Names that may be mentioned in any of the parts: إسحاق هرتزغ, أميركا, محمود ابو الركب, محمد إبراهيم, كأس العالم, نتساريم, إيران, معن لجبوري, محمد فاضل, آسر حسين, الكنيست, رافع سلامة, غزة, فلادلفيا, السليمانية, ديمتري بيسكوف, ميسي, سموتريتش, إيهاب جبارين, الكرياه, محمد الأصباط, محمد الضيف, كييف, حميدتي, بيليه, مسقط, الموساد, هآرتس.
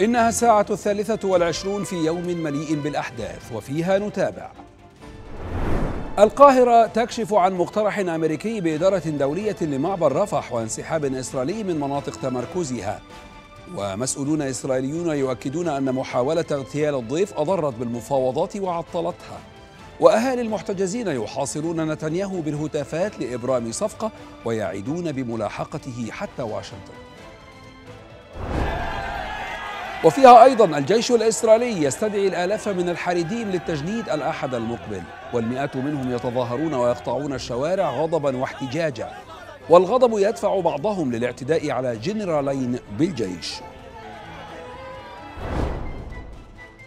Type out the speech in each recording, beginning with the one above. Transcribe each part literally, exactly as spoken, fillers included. إنها الساعة الثالثة والعشرون في يوم مليء بالأحداث وفيها نتابع. القاهرة تكشف عن مقترح أمريكي بإدارة دولية لمعبر رفح وانسحاب إسرائيلي من مناطق تمركزها، ومسؤولون إسرائيليون يؤكدون أن محاولة اغتيال الضيف أضرت بالمفاوضات وعطلتها، وأهالي المحتجزين يحاصرون نتنياهو بالهتافات لإبرام صفقة ويعيدون بملاحقته حتى واشنطن. وفيها أيضا الجيش الإسرائيلي يستدعي الآلاف من الحريديم للتجنيد الأحد المقبل، والمئات منهم يتظاهرون ويقطعون الشوارع غضبا واحتجاجا، والغضب يدفع بعضهم للاعتداء على جنرالين بالجيش.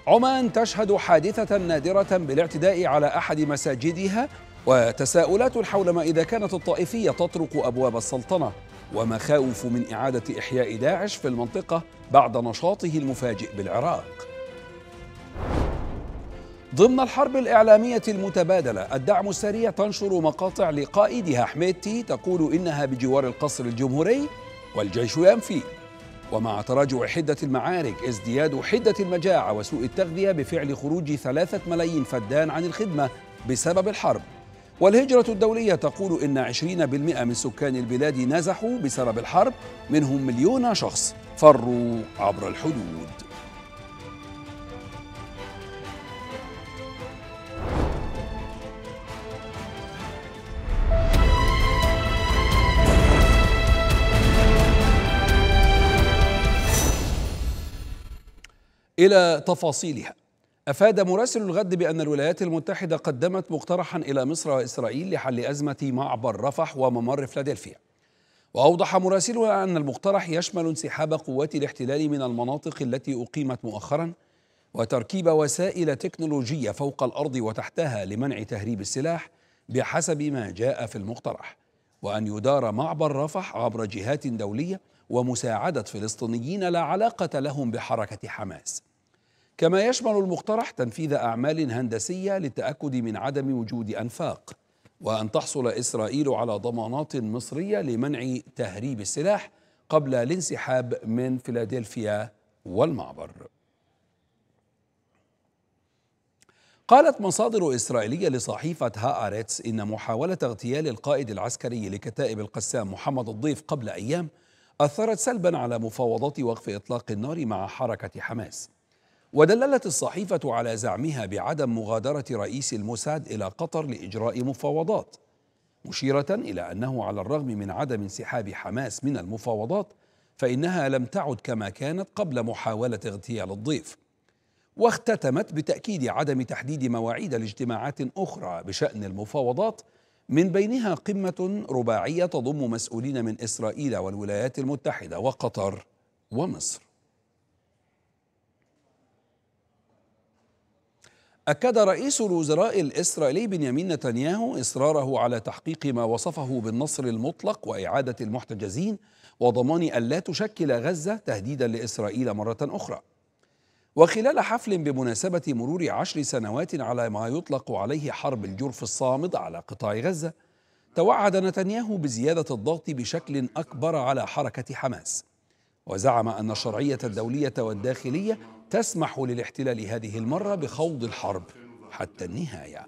عمان تشهد حادثة نادرة بالاعتداء على أحد مساجدها، وتساؤلات حول ما إذا كانت الطائفية تطرق أبواب السلطنة، ومخاوف من إعادة إحياء داعش في المنطقة بعد نشاطه المفاجئ بالعراق. ضمن الحرب الإعلامية المتبادلة، الدعم السريع تنشر مقاطع لقائدها حميدتي تقول إنها بجوار القصر الجمهوري والجيش ينفي. ومع تراجع حدة المعارك، ازدياد حدة المجاعة وسوء التغذية بفعل خروج ثلاثة ملايين فدان عن الخدمة بسبب الحرب. والهجرة الدولية تقول إن عشرين بالمئة من سكان البلاد نزحوا بسبب الحرب، منهم مليون شخص فروا عبر الحدود. إلى تفاصيلها، أفاد مراسل الغد بأن الولايات المتحدة قدمت مقترحا إلى مصر وإسرائيل لحل أزمة معبر رفح وممر فلاديلفيا، وأوضح مراسلها أن المقترح يشمل انسحاب قوات الاحتلال من المناطق التي أقيمت مؤخرا، وتركيب وسائل تكنولوجية فوق الأرض وتحتها لمنع تهريب السلاح بحسب ما جاء في المقترح، وأن يدار معبر رفح عبر جهات دولية ومساعدة فلسطينيين لا علاقة لهم بحركة حماس. كما يشمل المقترح تنفيذ أعمال هندسية للتأكد من عدم وجود أنفاق، وأن تحصل إسرائيل على ضمانات مصرية لمنع تهريب السلاح قبل الانسحاب من فلاديلفيا والمعبر. قالت مصادر إسرائيلية لصحيفة هآرتس إن محاولة اغتيال القائد العسكري لكتائب القسام محمد الضيف قبل أيام أثرت سلبا على مفاوضات وقف إطلاق النار مع حركة حماس، ودللت الصحيفة على زعمها بعدم مغادرة رئيس الموساد إلى قطر لإجراء مفاوضات، مشيرة إلى أنه على الرغم من عدم انسحاب حماس من المفاوضات فإنها لم تعد كما كانت قبل محاولة اغتيال الضيف. واختتمت بتأكيد عدم تحديد مواعيد لاجتماعات أخرى بشأن المفاوضات، من بينها قمة رباعية تضم مسؤولين من إسرائيل والولايات المتحدة وقطر ومصر. أكد رئيس الوزراء الإسرائيلي بنيامين نتنياهو إصراره على تحقيق ما وصفه بالنصر المطلق وإعادة المحتجزين، وضمان ألا تشكل غزة تهديدا لإسرائيل مرة أخرى. وخلال حفل بمناسبة مرور عشر سنوات على ما يطلق عليه حرب الجرف الصامد على قطاع غزة، توعد نتنياهو بزيادة الضغط بشكل أكبر على حركة حماس، وزعم أن الشرعية الدولية والداخلية تسمح للاحتلال هذه المرة بخوض الحرب حتى النهاية.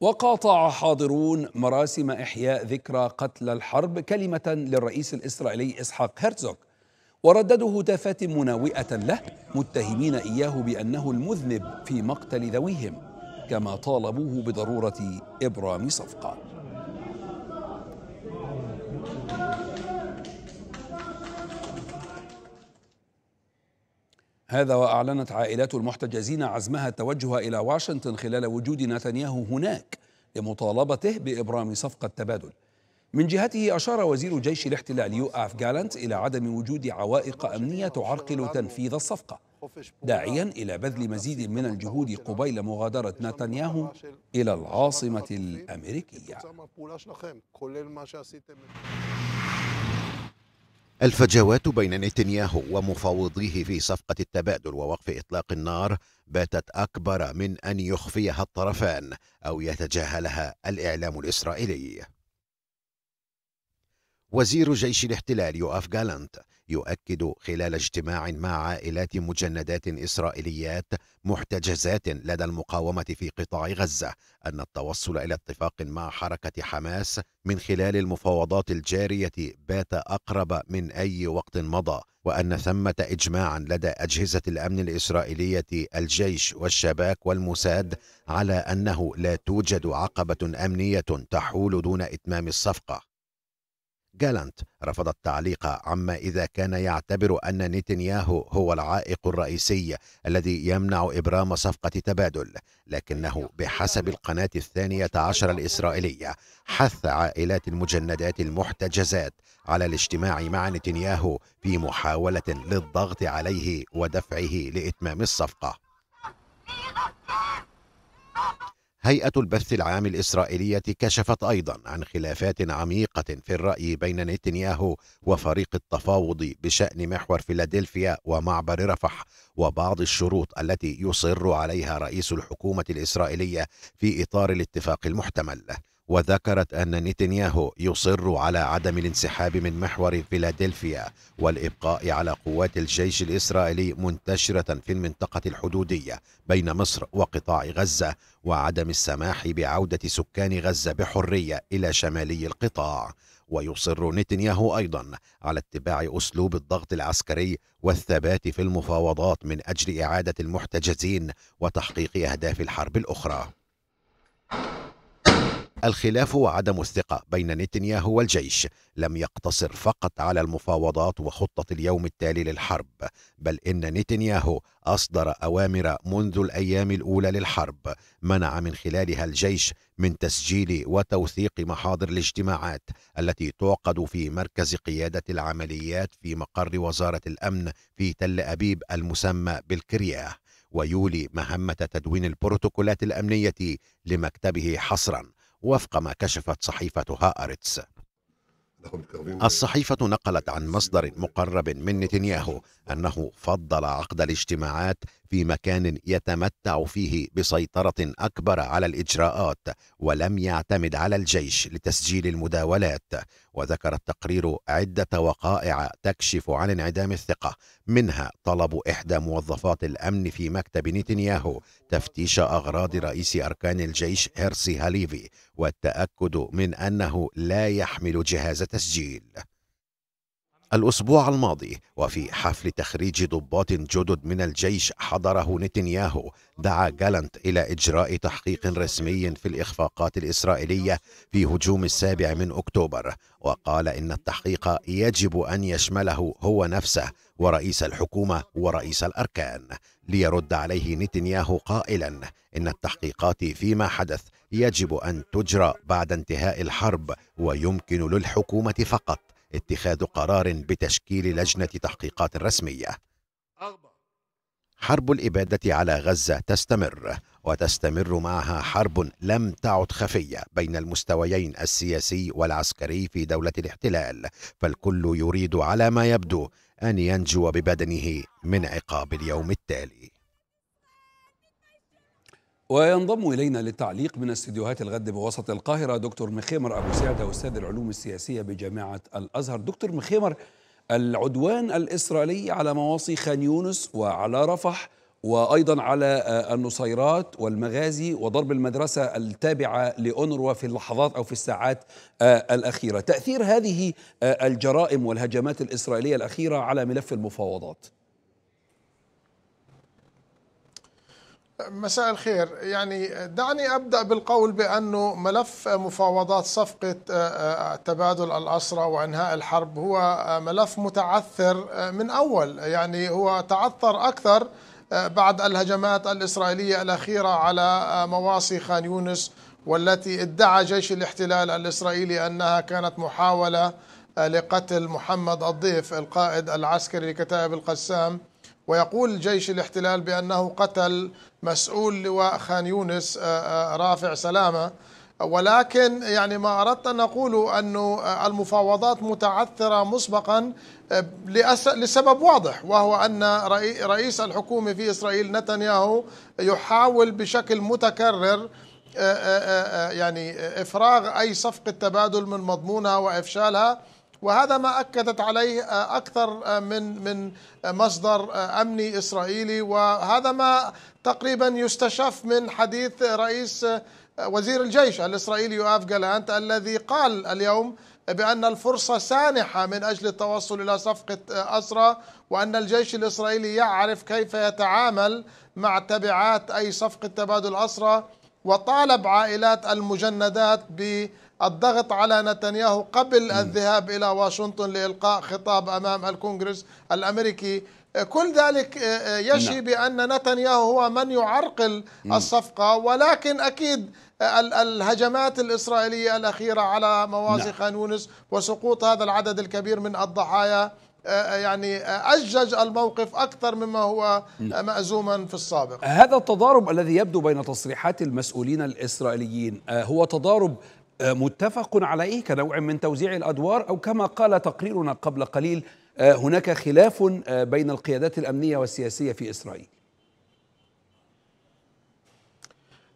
وقاطع حاضرون مراسم إحياء ذكرى قتلى الحرب كلمة للرئيس الإسرائيلي إسحاق هرتزغ، ورددوا هتافات مناوئة له متهمين إياه بأنه المذنب في مقتل ذويهم، كما طالبوه بضرورة إبرام صفقة. هذا وأعلنت عائلات المحتجزين عزمها التوجه إلى واشنطن خلال وجود نتنياهو هناك لمطالبته بإبرام صفقة تبادل. من جهته أشار وزير جيش الاحتلال يوآف غالانت إلى عدم وجود عوائق أمنية تعرقل تنفيذ الصفقة، داعيا إلى بذل مزيد من الجهود قبيل مغادرة نتنياهو إلى العاصمة الأمريكية. الفجوات بين نتنياهو ومفاوضيه في صفقة التبادل ووقف إطلاق النار باتت أكبر من أن يخفيها الطرفان أو يتجاهلها الإعلام الإسرائيلي. وزير جيش الاحتلال يوآف غالانت يؤكد خلال اجتماع مع عائلات مجندات إسرائيليات محتجزات لدى المقاومة في قطاع غزة أن التوصل إلى اتفاق مع حركة حماس من خلال المفاوضات الجارية بات أقرب من أي وقت مضى، وأن ثمة إجماعا لدى أجهزة الأمن الإسرائيلية الجيش والشباك والموساد على أنه لا توجد عقبة أمنية تحول دون إتمام الصفقة. غالانت رفض التعليق عما إذا كان يعتبر أن نتنياهو هو العائق الرئيسي الذي يمنع إبرام صفقة تبادل، لكنه بحسب القناة الثانية عشر الإسرائيلية حث عائلات المجندات المحتجزات على الاجتماع مع نتنياهو في محاولة للضغط عليه ودفعه لإتمام الصفقة. هيئة البث العام الإسرائيلية كشفت أيضا عن خلافات عميقة في الرأي بين نتنياهو وفريق التفاوض بشأن محور فلادلفيا ومعبر رفح، وبعض الشروط التي يصر عليها رئيس الحكومة الإسرائيلية في إطار الاتفاق المحتمل. وذكرت أن نتنياهو يصر على عدم الانسحاب من محور فلادلفيا والإبقاء على قوات الجيش الإسرائيلي منتشرة في المنطقة الحدودية بين مصر وقطاع غزة، وعدم السماح بعودة سكان غزة بحرية إلى شمالي القطاع. ويصر نتنياهو أيضا على اتباع أسلوب الضغط العسكري والثبات في المفاوضات من أجل إعادة المحتجزين وتحقيق أهداف الحرب الأخرى. الخلاف وعدم الثقة بين نتنياهو والجيش لم يقتصر فقط على المفاوضات وخطة اليوم التالي للحرب، بل إن نتنياهو أصدر أوامر منذ الأيام الأولى للحرب منع من خلالها الجيش من تسجيل وتوثيق محاضر الاجتماعات التي تعقد في مركز قيادة العمليات في مقر وزارة الأمن في تل أبيب المسمى بالكرياه، ويولي مهمة تدوين البروتوكولات الأمنية لمكتبه حصراً وفق ما كشفت صحيفة هآرتس. الصحيفة نقلت عن مصدر مقرب من نتنياهو أنه فضل عقد الاجتماعات في مكان يتمتع فيه بسيطرة أكبر على الإجراءات ولم يعتمد على الجيش لتسجيل المداولات. وذكر التقرير عدة وقائع تكشف عن انعدام الثقة، منها طلب إحدى موظفات الأمن في مكتب نتنياهو تفتيش أغراض رئيس أركان الجيش هيرسي هاليفي والتأكد من أنه لا يحمل جهاز تسجيل. الأسبوع الماضي وفي حفل تخريج ضباط جدد من الجيش حضره نتنياهو دعا غالانت إلى إجراء تحقيق رسمي في الإخفاقات الإسرائيلية في هجوم السابع من أكتوبر، وقال إن التحقيق يجب أن يشمله هو نفسه ورئيس الحكومة ورئيس الأركان، ليرد عليه نتنياهو قائلا إن التحقيقات فيما حدث يجب أن تجرى بعد انتهاء الحرب، ويمكن للحكومة فقط اتخاذ قرار بتشكيل لجنة تحقيقات رسمية. حرب الإبادة على غزة تستمر، وتستمر معها حرب لم تعد خفية بين المستويين السياسي والعسكري في دولة الاحتلال، فالكل يريد على ما يبدو أن ينجو ببدنه من عقاب اليوم التالي. وينضم إلينا للتعليق من استديوهات الغد بوسط القاهرة دكتور مخيمر أبو سعد، أستاذ العلوم السياسية بجامعة الأزهر. دكتور مخيمر، العدوان الإسرائيلي على مواصي خان يونس وعلى رفح وأيضا على النصيرات والمغازي وضرب المدرسة التابعة لأونروا في اللحظات أو في الساعات الأخيرة، تأثير هذه الجرائم والهجمات الإسرائيلية الأخيرة على ملف المفاوضات؟ مساء الخير. يعني دعني أبدأ بالقول بأنه ملف مفاوضات صفقة تبادل الأسرى وإنهاء الحرب هو ملف متعثر من أول، يعني هو تعثر أكثر بعد الهجمات الإسرائيلية الأخيرة على مواصي خان يونس، والتي ادعى جيش الاحتلال الإسرائيلي أنها كانت محاولة لقتل محمد الضيف القائد العسكري لكتائب القسام، ويقول جيش الاحتلال بأنه قتل مسؤول لواء خان يونس رافع سلامة. ولكن يعني ما أردت أن أقوله أنه المفاوضات متعثرة مسبقا لسبب واضح، وهو أن رئيس الحكومة في إسرائيل نتنياهو يحاول بشكل متكرر يعني إفراغ أي صفقة تبادل من مضمونها وإفشالها، وهذا ما أكدت عليه أكثر من من مصدر أمني إسرائيلي، وهذا ما تقريبا يستشف من حديث رئيس وزير الجيش الإسرائيلي يوآف غالانت الذي قال اليوم بأن الفرصة سانحة من أجل التوصل إلى صفقة أسرى، وأن الجيش الإسرائيلي يعرف كيف يتعامل مع تبعات أي صفقة تبادل أسرى، وطالب عائلات المجندات بالضغط على نتنياهو قبل الذهاب إلى واشنطن لإلقاء خطاب أمام الكونغرس الأمريكي. كل ذلك يشي بأن نتنياهو هو من يعرقل الصفقة، ولكن أكيد الهجمات الإسرائيلية الأخيرة على مواصي خان يونس وسقوط هذا العدد الكبير من الضحايا يعني أجج الموقف أكثر مما هو مأزوما في السابق. هذا التضارب الذي يبدو بين تصريحات المسؤولين الإسرائيليين هو تضارب متفق عليه كنوع من توزيع الأدوار، أو كما قال تقريرنا قبل قليل هناك خلاف بين القيادات الأمنية والسياسية في إسرائيل؟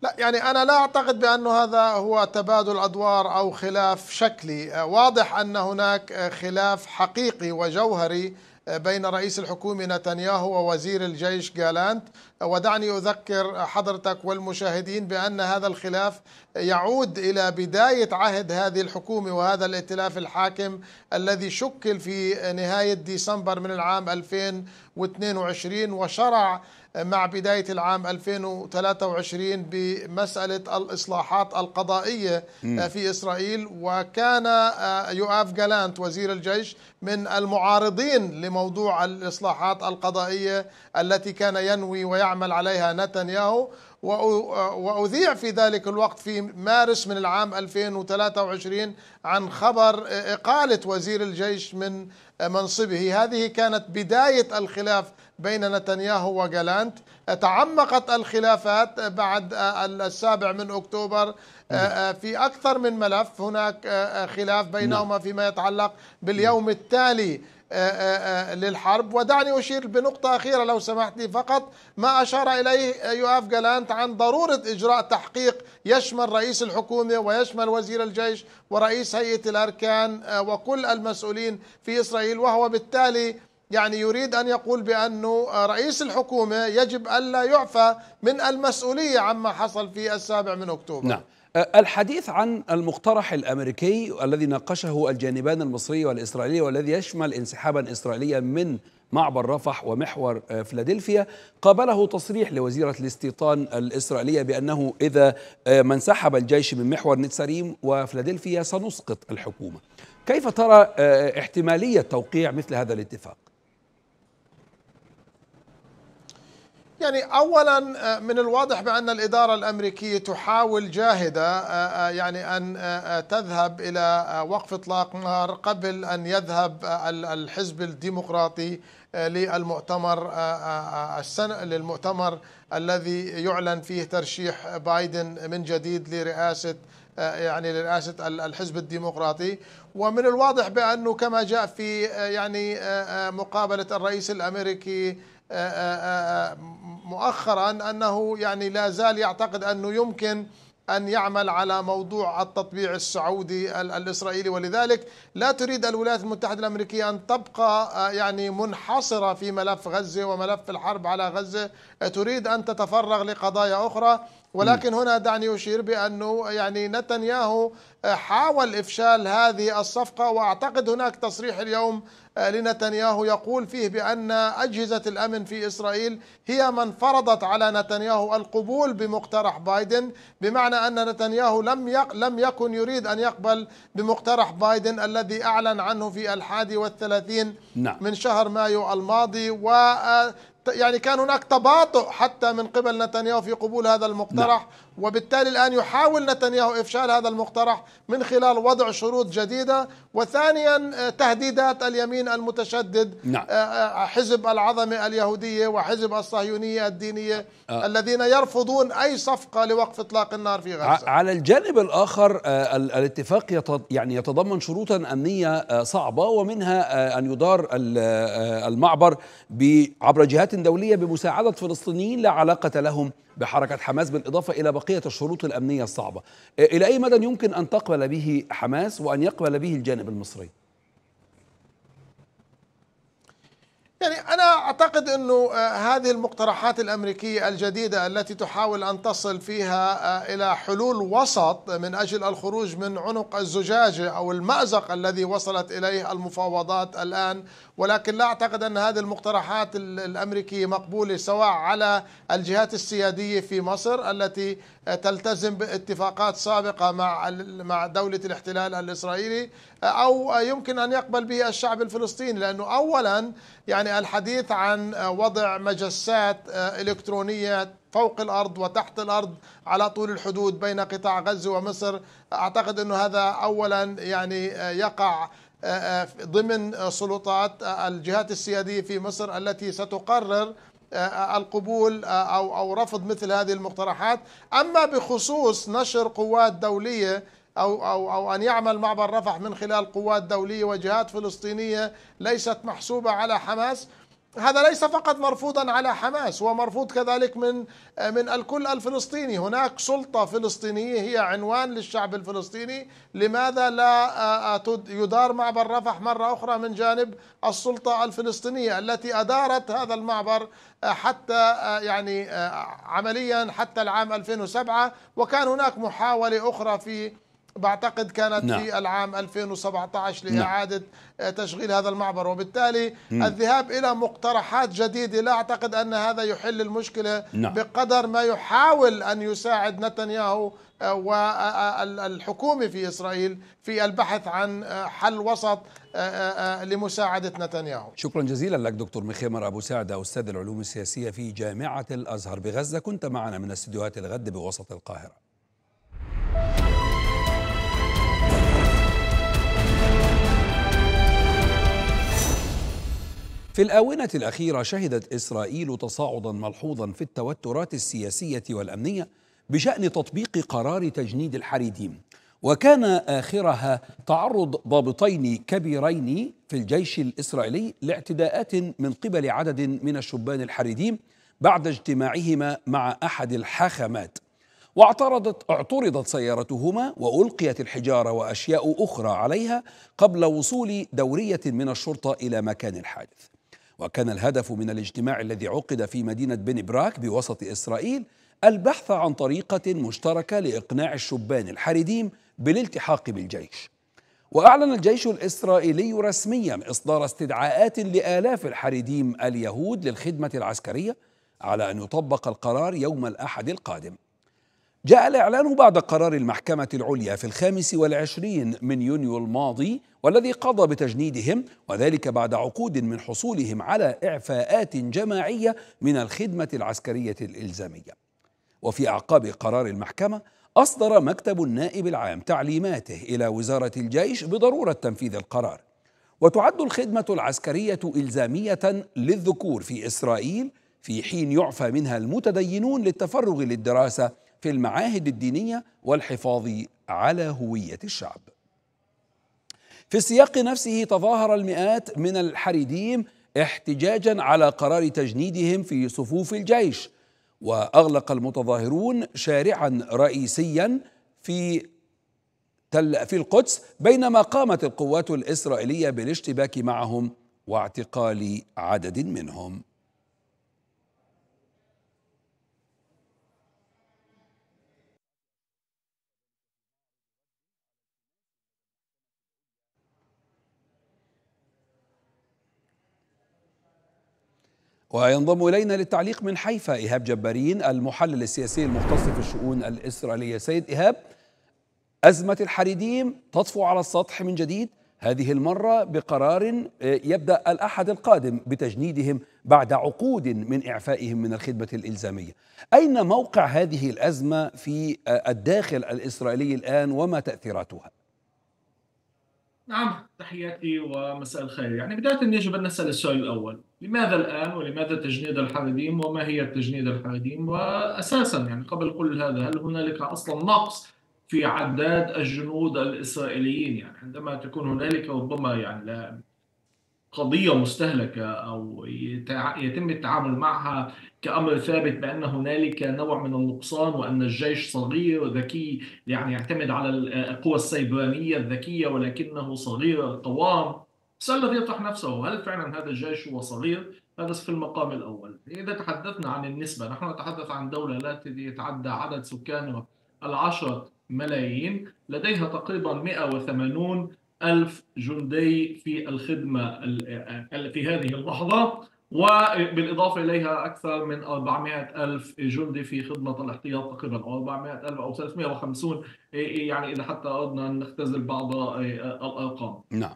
لا، يعني أنا لا أعتقد بأن هذا هو تبادل أدوار أو خلاف شكلي، واضح أن هناك خلاف حقيقي وجوهري بين رئيس الحكومة نتنياهو ووزير الجيش غالانت. ودعني أذكر حضرتك والمشاهدين بأن هذا الخلاف يعود إلى بداية عهد هذه الحكومة وهذا الائتلاف الحاكم الذي شكل في نهاية ديسمبر من العام ألفين واثنين وعشرين وشرع مع بداية العام ألفين وثلاثة وعشرين بمسألة الإصلاحات القضائية م. في إسرائيل. وكان يوآف غالانت وزير الجيش من المعارضين لموضوع الإصلاحات القضائية التي كان ينوي ويعمل عليها نتنياهو، وأذيع في ذلك الوقت في مارس من العام ألفين وثلاثة وعشرين عن خبر إقالة وزير الجيش من منصبه. هذه كانت بداية الخلاف بين نتنياهو وغالانت. تعمقت الخلافات بعد السابع من أكتوبر في أكثر من ملف، هناك خلاف بينهما فيما يتعلق باليوم التالي للحرب. ودعني أشير بنقطة أخيرة لو سمحت لي فقط، ما أشار إليه يوآف غالانت عن ضرورة إجراء تحقيق يشمل رئيس الحكومة ويشمل وزير الجيش ورئيس هيئة الأركان وكل المسؤولين في إسرائيل، وهو بالتالي يعني يريد أن يقول بأنه رئيس الحكومة يجب ألا يعفى من المسؤولية عما حصل في السابع من أكتوبر. نعم. الحديث عن المقترح الأمريكي الذي ناقشه الجانبان المصري والإسرائيلي والذي يشمل انسحابا إسرائيليا من معبر رفح ومحور فلادلفيا، قابله تصريح لوزيرة الاستيطان الإسرائيلية بأنه إذا ما انسحب الجيش من محور نتساريم وفلادلفيا سنسقط الحكومة. كيف ترى احتمالية توقيع مثل هذا الاتفاق؟ يعني أولا من الواضح بأن الإدارة الأمريكية تحاول جاهدة يعني أن تذهب إلى وقف إطلاق نار قبل أن يذهب الحزب الديمقراطي للمؤتمر السنة للمؤتمر الذي يعلن فيه ترشيح بايدن من جديد لرئاسة يعني لرئاسة الحزب الديمقراطي. ومن الواضح بأنه كما جاء في يعني مقابلة الرئيس الأمريكي مؤخرا أنه يعني لا زال يعتقد أنه يمكن أن يعمل على موضوع التطبيع السعودي الإسرائيلي، ولذلك لا تريد الولايات المتحدة الأمريكية أن تبقى يعني منحصرة في ملف غزة وملف الحرب على غزة، تريد أن تتفرغ لقضايا أخرى. ولكن هنا دعني أشير بأنه يعني نتنياهو حاول إفشال هذه الصفقة، وأعتقد هناك تصريح اليوم لنتنياهو يقول فيه بأن أجهزة الأمن في إسرائيل هي من فرضت على نتنياهو القبول بمقترح بايدن، بمعنى أن نتنياهو لم يق لم يكن يريد أن يقبل بمقترح بايدن الذي أعلن عنه في الحادي والثلاثين من شهر مايو الماضي. و يعني كان هناك تباطؤ حتى من قبل نتنياهو في قبول هذا المقترح، وبالتالي الآن يحاول نتنياهو إفشال هذا المقترح من خلال وضع شروط جديدة. وثانيا تهديدات اليمين المتشدد، نعم. حزب العظمة اليهودية وحزب الصهيونية الدينية آه. الذين يرفضون أي صفقة لوقف إطلاق النار في غزة. على الجانب الآخر الاتفاق يعني يتضمن شروطا أمنية صعبة، ومنها أن يدار المعبر عبر جهات دولية بمساعدة فلسطينيين لا علاقة لهم بحركة حماس، بالإضافة إلى بقية الشروط الأمنية الصعبة. إلى أي مدى يمكن أن تقبل به حماس وأن يقبل به الجانب المصري؟ يعني أنا أعتقد أنه هذه المقترحات الأمريكية الجديدة التي تحاول أن تصل فيها إلى حلول وسط من أجل الخروج من عنق الزجاجة أو المأزق الذي وصلت إليه المفاوضات الآن، ولكن لا أعتقد أن هذه المقترحات الأمريكية مقبولة سواء على الجهات السيادية في مصر التي تلتزم باتفاقات سابقة مع مع دولة الاحتلال الإسرائيلي، أو يمكن أن يقبل به الشعب الفلسطيني، لأنه أولا يعني الحديث عن وضع مجسات إلكترونية فوق الأرض وتحت الأرض على طول الحدود بين قطاع غزة ومصر، أعتقد أنه هذا أولا يعني يقع ضمن سلطات الجهات السيادية في مصر التي ستقرر القبول أو أو رفض مثل هذه المقترحات. أما بخصوص نشر قوات دولية أو أو أو أن يعمل معبر رفح من خلال قوات دولية وجهات فلسطينية ليست محسوبة على حماس، هذا ليس فقط مرفوضا على حماس، هو مرفوض كذلك من من الكل الفلسطيني. هناك سلطة فلسطينية هي عنوان للشعب الفلسطيني، لماذا لا يدار معبر رفح مرة أخرى من جانب السلطة الفلسطينية التي أدارت هذا المعبر حتى يعني عمليا حتى العام ألفين وسبعة، وكان هناك محاولة أخرى في بعتقد كانت نعم. في العام ألفين وسبعة عشر لإعادة نعم. تشغيل هذا المعبر، وبالتالي مم. الذهاب إلى مقترحات جديدة لا أعتقد أن هذا يحل المشكلة نعم. بقدر ما يحاول أن يساعد نتنياهو والحكومة في إسرائيل في البحث عن حل وسط لمساعدة نتنياهو. شكرا جزيلا لك دكتور مخيمر أبو سعد، أستاذ العلوم السياسية في جامعة الأزهر بغزة، كنت معنا من استديوهات الغد بوسط القاهرة. في الآونة الأخيرة شهدت إسرائيل تصاعدا ملحوظا في التوترات السياسية والأمنية بشأن تطبيق قرار تجنيد الحريديم، وكان آخرها تعرض ضابطين كبيرين في الجيش الإسرائيلي لاعتداءات من قبل عدد من الشبان الحريديم بعد اجتماعهما مع أحد الحاخامات، واعترضت اعترضت سيارتهما وألقيت الحجارة وأشياء أخرى عليها قبل وصول دورية من الشرطة إلى مكان الحادث. وكان الهدف من الاجتماع الذي عقد في مدينة بن براك بوسط إسرائيل البحث عن طريقة مشتركة لإقناع الشبان الحريديم بالالتحاق بالجيش. وأعلن الجيش الإسرائيلي رسميا إصدار استدعاءات لآلاف الحريديم اليهود للخدمة العسكرية على أن يطبق القرار يوم الأحد القادم. جاء الإعلان بعد قرار المحكمة العليا في الخامس والعشرين من يونيو الماضي، والذي قضى بتجنيدهم، وذلك بعد عقود من حصولهم على إعفاءات جماعية من الخدمة العسكرية الإلزامية. وفي أعقاب قرار المحكمة أصدر مكتب النائب العام تعليماته إلى وزارة الجيش بضرورة تنفيذ القرار. وتعد الخدمة العسكرية إلزامية للذكور في إسرائيل، في حين يعفى منها المتدينون للتفرغ للدراسة في المعاهد الدينية والحفاظ على هوية الشعب. في السياق نفسه تظاهر المئات من الحريديم احتجاجا على قرار تجنيدهم في صفوف الجيش، وأغلق المتظاهرون شارعا رئيسيا في تل في القدس، بينما قامت القوات الإسرائيلية بالاشتباك معهم واعتقال عدد منهم. وينضم إلينا للتعليق من حيفا إيهاب جبارين، المحلل السياسي المختص في الشؤون الإسرائيلية. سيد إيهاب، أزمة الحريديم تطفو على السطح من جديد، هذه المرة بقرار يبدأ الأحد القادم بتجنيدهم بعد عقود من إعفائهم من الخدمة الإلزامية. أين موقع هذه الأزمة في الداخل الإسرائيلي الآن وما تأثيراتها؟ نعم، تحياتي ومساء الخير. يعني بداية يجب أن نسأل السؤال الأول، لماذا الآن ولماذا تجنيد الحريديم وما هي تجنيد الحريديم؟ وأساسا يعني قبل كل هذا هل هنالك أصلا نقص في عداد الجنود الإسرائيليين؟ يعني عندما تكون هنالك ربما يعني قضية مستهلكة أو يتم التعامل معها كأمر ثابت بأن هنالك نوع من النقصان، وأن الجيش صغير وذكي يعني يعتمد على القوى السيبرانية الذكية ولكنه صغير القوام السؤال الذي يطرح نفسه، هل فعلا هذا الجيش هو صغير؟ هذا في المقام الأول. إذا تحدثنا عن النسبة، نحن نتحدث عن دولة لا يتعدى عدد سكانها العشرة ملايين، لديها تقريبا مئة وثمانين ألف جندي في الخدمة في هذه اللحظة، وبالإضافة إليها أكثر من أربعمئة ألف جندي في خدمة الاحتياط تقريبا، أو أربعمئة ألف أو ثلاثمئة وخمسين، يعني إذا حتى أردنا أن نختزل بعض الأرقام. نعم.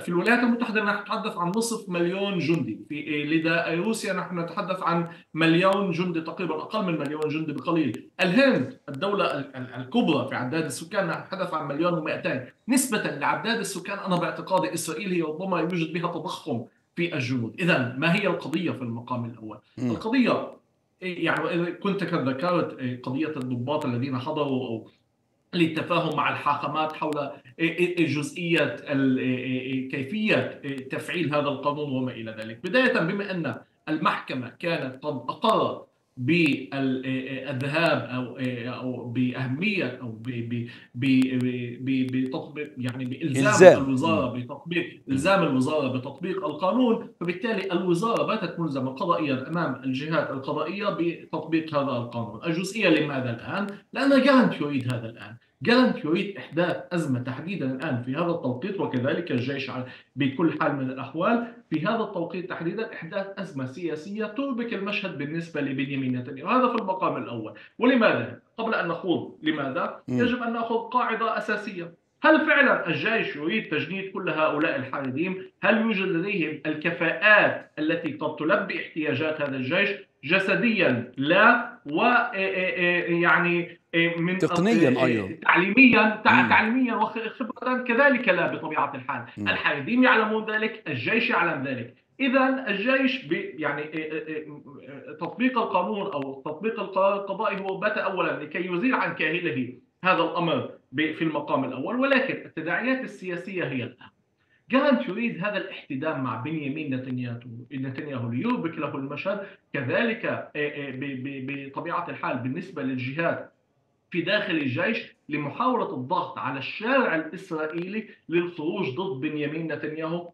في الولايات المتحدة نحن نتحدث عن نصف مليون جندي، في لدى روسيا نحن نتحدث عن مليون جندي تقريبا، أقل من مليون جندي بقليل. الهند الدولة الكبرى في عداد السكان نحن نتحدث عن مليون ومئتين. نسبة لعداد السكان أنا باعتقادي إسرائيل هي ربما يوجد بها تضخم في الجنود. إذا ما هي القضية في المقام الأول؟ م. القضية يعني كنت قد ذكرت قضية الضباط الذين حضروا للتفاهم مع الحاكمات حول جزئية كيفية تفعيل هذا القانون وما إلى ذلك. بداية بما أن المحكمة كانت قد أقرت بالذهاب أو أو بأهمية أو ب ب ب بتطبيق يعني بإلزام الوزارة بتطبيق إلزام الوزارة بتطبيق القانون، فبالتالي الوزارة باتت ملزمة قضائيا أمام الجهات القضائية بتطبيق هذا القانون. الجزئية لماذا الآن؟ لأن جالانت يريد هذا الآن. جالانت يريد إحداث أزمة تحديدا الآن في هذا التوقيت، وكذلك الجيش بكل حال من الأحوال في هذا التوقيت تحديدا إحداث أزمة سياسية تربك المشهد بالنسبة لبنيامين نتنياهو. هذا في المقام الأول. ولماذا؟ قبل أن نخوض لماذا يجب أن نأخذ قاعدة أساسية. هل فعلا الجيش يريد تجنيد كل هؤلاء الحريديم؟ هل يوجد لديهم الكفاءات التي قد تلبي احتياجات هذا الجيش؟ جسديا لا، ويعني من تقنيا ايضا تعليميا تعليميا وخبره كذلك لا بطبيعه الحال. مم. الحريديم يعلمون ذلك، الجيش يعلم ذلك. اذا الجيش يعني تطبيق القانون او تطبيق القضاء هو بات اولا لكي يزيل عن كاهله هذا الامر في المقام الاول، ولكن التداعيات السياسيه هي الأهم. جالانت يريد هذا الاحتدام مع بنيامين نتنياهو نتنياهو ليربك له المشهد، كذلك بطبيعه الحال بالنسبه للجهات في داخل الجيش لمحاولة الضغط على الشارع الإسرائيلي للخروج ضد بنيامين نتنياهو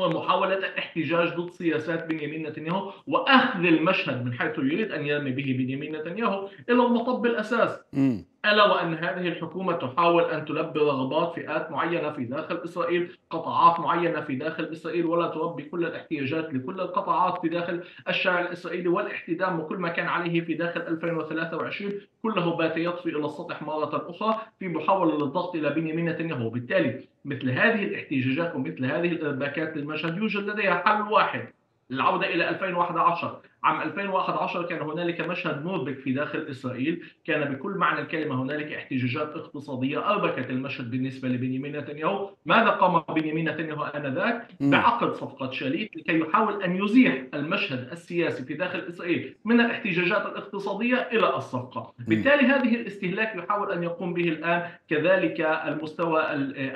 ومحاولة الاحتجاج ضد سياسات بنيامين نتنياهو وأخذ المشهد من حيث يريد أن يرمي به بنيامين نتنياهو إلى المطب الأساس. م. ألا وأن هذه الحكومة تحاول أن تلبي رغبات فئات معينة في داخل إسرائيل، قطاعات معينة في داخل إسرائيل، ولا تلبي كل الاحتياجات لكل القطاعات في داخل الشارع الإسرائيلي. والاحتدام وكل ما كان عليه في داخل ألفين وثلاثة وعشرين كله بات يطفي إلى السطح مرة أخرى في محاولة للضغط إلى بنيامين نتنياهو. وبالتالي مثل هذه الاحتجاجات ومثل هذه الارباكات للمشهد يوجد لديها حل واحد، العودة إلى ألفين وأحد عشر. عام ألفين وأحد عشر كان هنالك مشهد مربك في داخل إسرائيل، كان بكل معنى الكلمة هنالك احتجاجات اقتصادية أربكت المشهد بالنسبة لبنيامين نتنياهو. ماذا قام بنيامين نتنياهو آنذاك؟ بعقد صفقة شاليت لكي يحاول أن يزيح المشهد السياسي في داخل إسرائيل من الاحتجاجات الاقتصادية إلى الصفقة. بالتالي هذه الاستهلاك يحاول أن يقوم به الآن، كذلك المستوى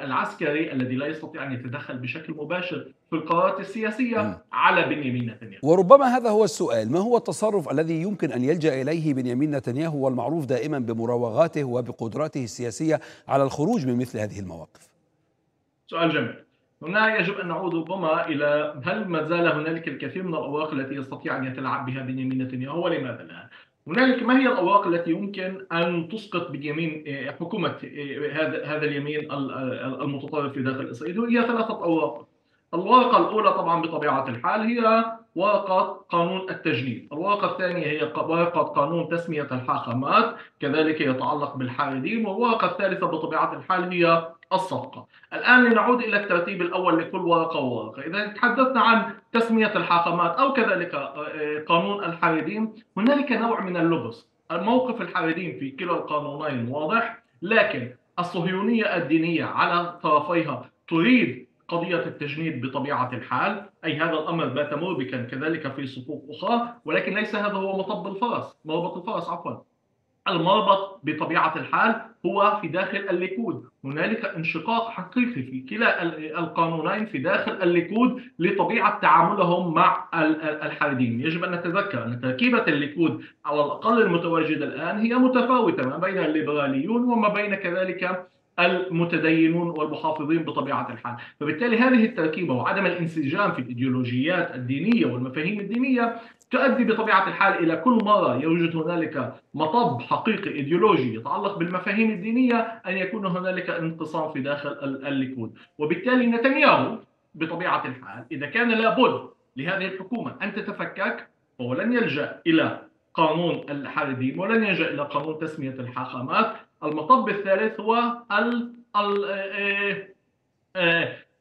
العسكري الذي لا يستطيع أن يتدخل بشكل مباشر في القرارات السياسية على بنيامين نتنياهو. وربما هذا هو السؤال، ما هو التصرف الذي يمكن أن يلجأ إليه بنيامين نتنياهو والمعروف دائما بمراوغاته وبقدراته السياسية على الخروج من مثل هذه المواقف؟ سؤال جميل. هنا يجب أن نعود ربما إلى هل ما زال هنالك الكثير من الأوراق التي يستطيع أن يتلاعب بها بنيامين نتنياهو، ولماذا الآن؟ هنالك ما هي الأوراق التي يمكن أن تسقط بنيامين حكومة هذا هذا اليمين المتطرف في داخل إسرائيل؟ هي ثلاثة أوراق. الورقة الأولى طبعا بطبيعة الحال هي ورقة قانون التجنيد، الورقة الثانية هي ورقة قانون تسمية الحاكمات كذلك يتعلق بالحريديم، والورقة الثالثة بطبيعة الحال هي الصفقة. الآن لنعود إلى الترتيب الأول لكل ورقة وورقة. إذا تحدثنا عن تسمية الحاكمات أو كذلك قانون الحريديم، هنالك نوع من اللغز. الموقف الحريديم في كلا القانونين واضح، لكن الصهيونية الدينية على طرفيها تريد قضية التجنيد بطبيعة الحال، أي هذا الأمر بات مربكا كذلك في صفوف أخرى، ولكن ليس هذا هو مطب الفرس، مربط الفرس عفوا. المربط بطبيعة الحال هو في داخل الليكود، هنالك انشقاق حقيقي في كلا القانونين في داخل الليكود لطبيعة تعاملهم مع الحريديم. يجب أن نتذكر أن تركيبة الليكود على الأقل المتواجدة الآن هي متفاوتة ما بين الليبراليون وما بين كذلك المتدينون والمحافظين بطبيعة الحال. فبالتالي هذه التركيبة وعدم الانسجام في الإيديولوجيات الدينية والمفاهيم الدينية تؤدي بطبيعة الحال إلى كل مرة يوجد هنالك مطب حقيقي إيديولوجي يتعلق بالمفاهيم الدينية أن يكون هنالك انقسام في داخل الليكود. وبالتالي نتنياهو بطبيعة الحال إذا كان لابد لهذه الحكومة أن تتفكك فهو لن يلجأ إلى قانون الحريديم ولن يلجأ إلى قانون تسمية الحاخامات. المطب الثالث هو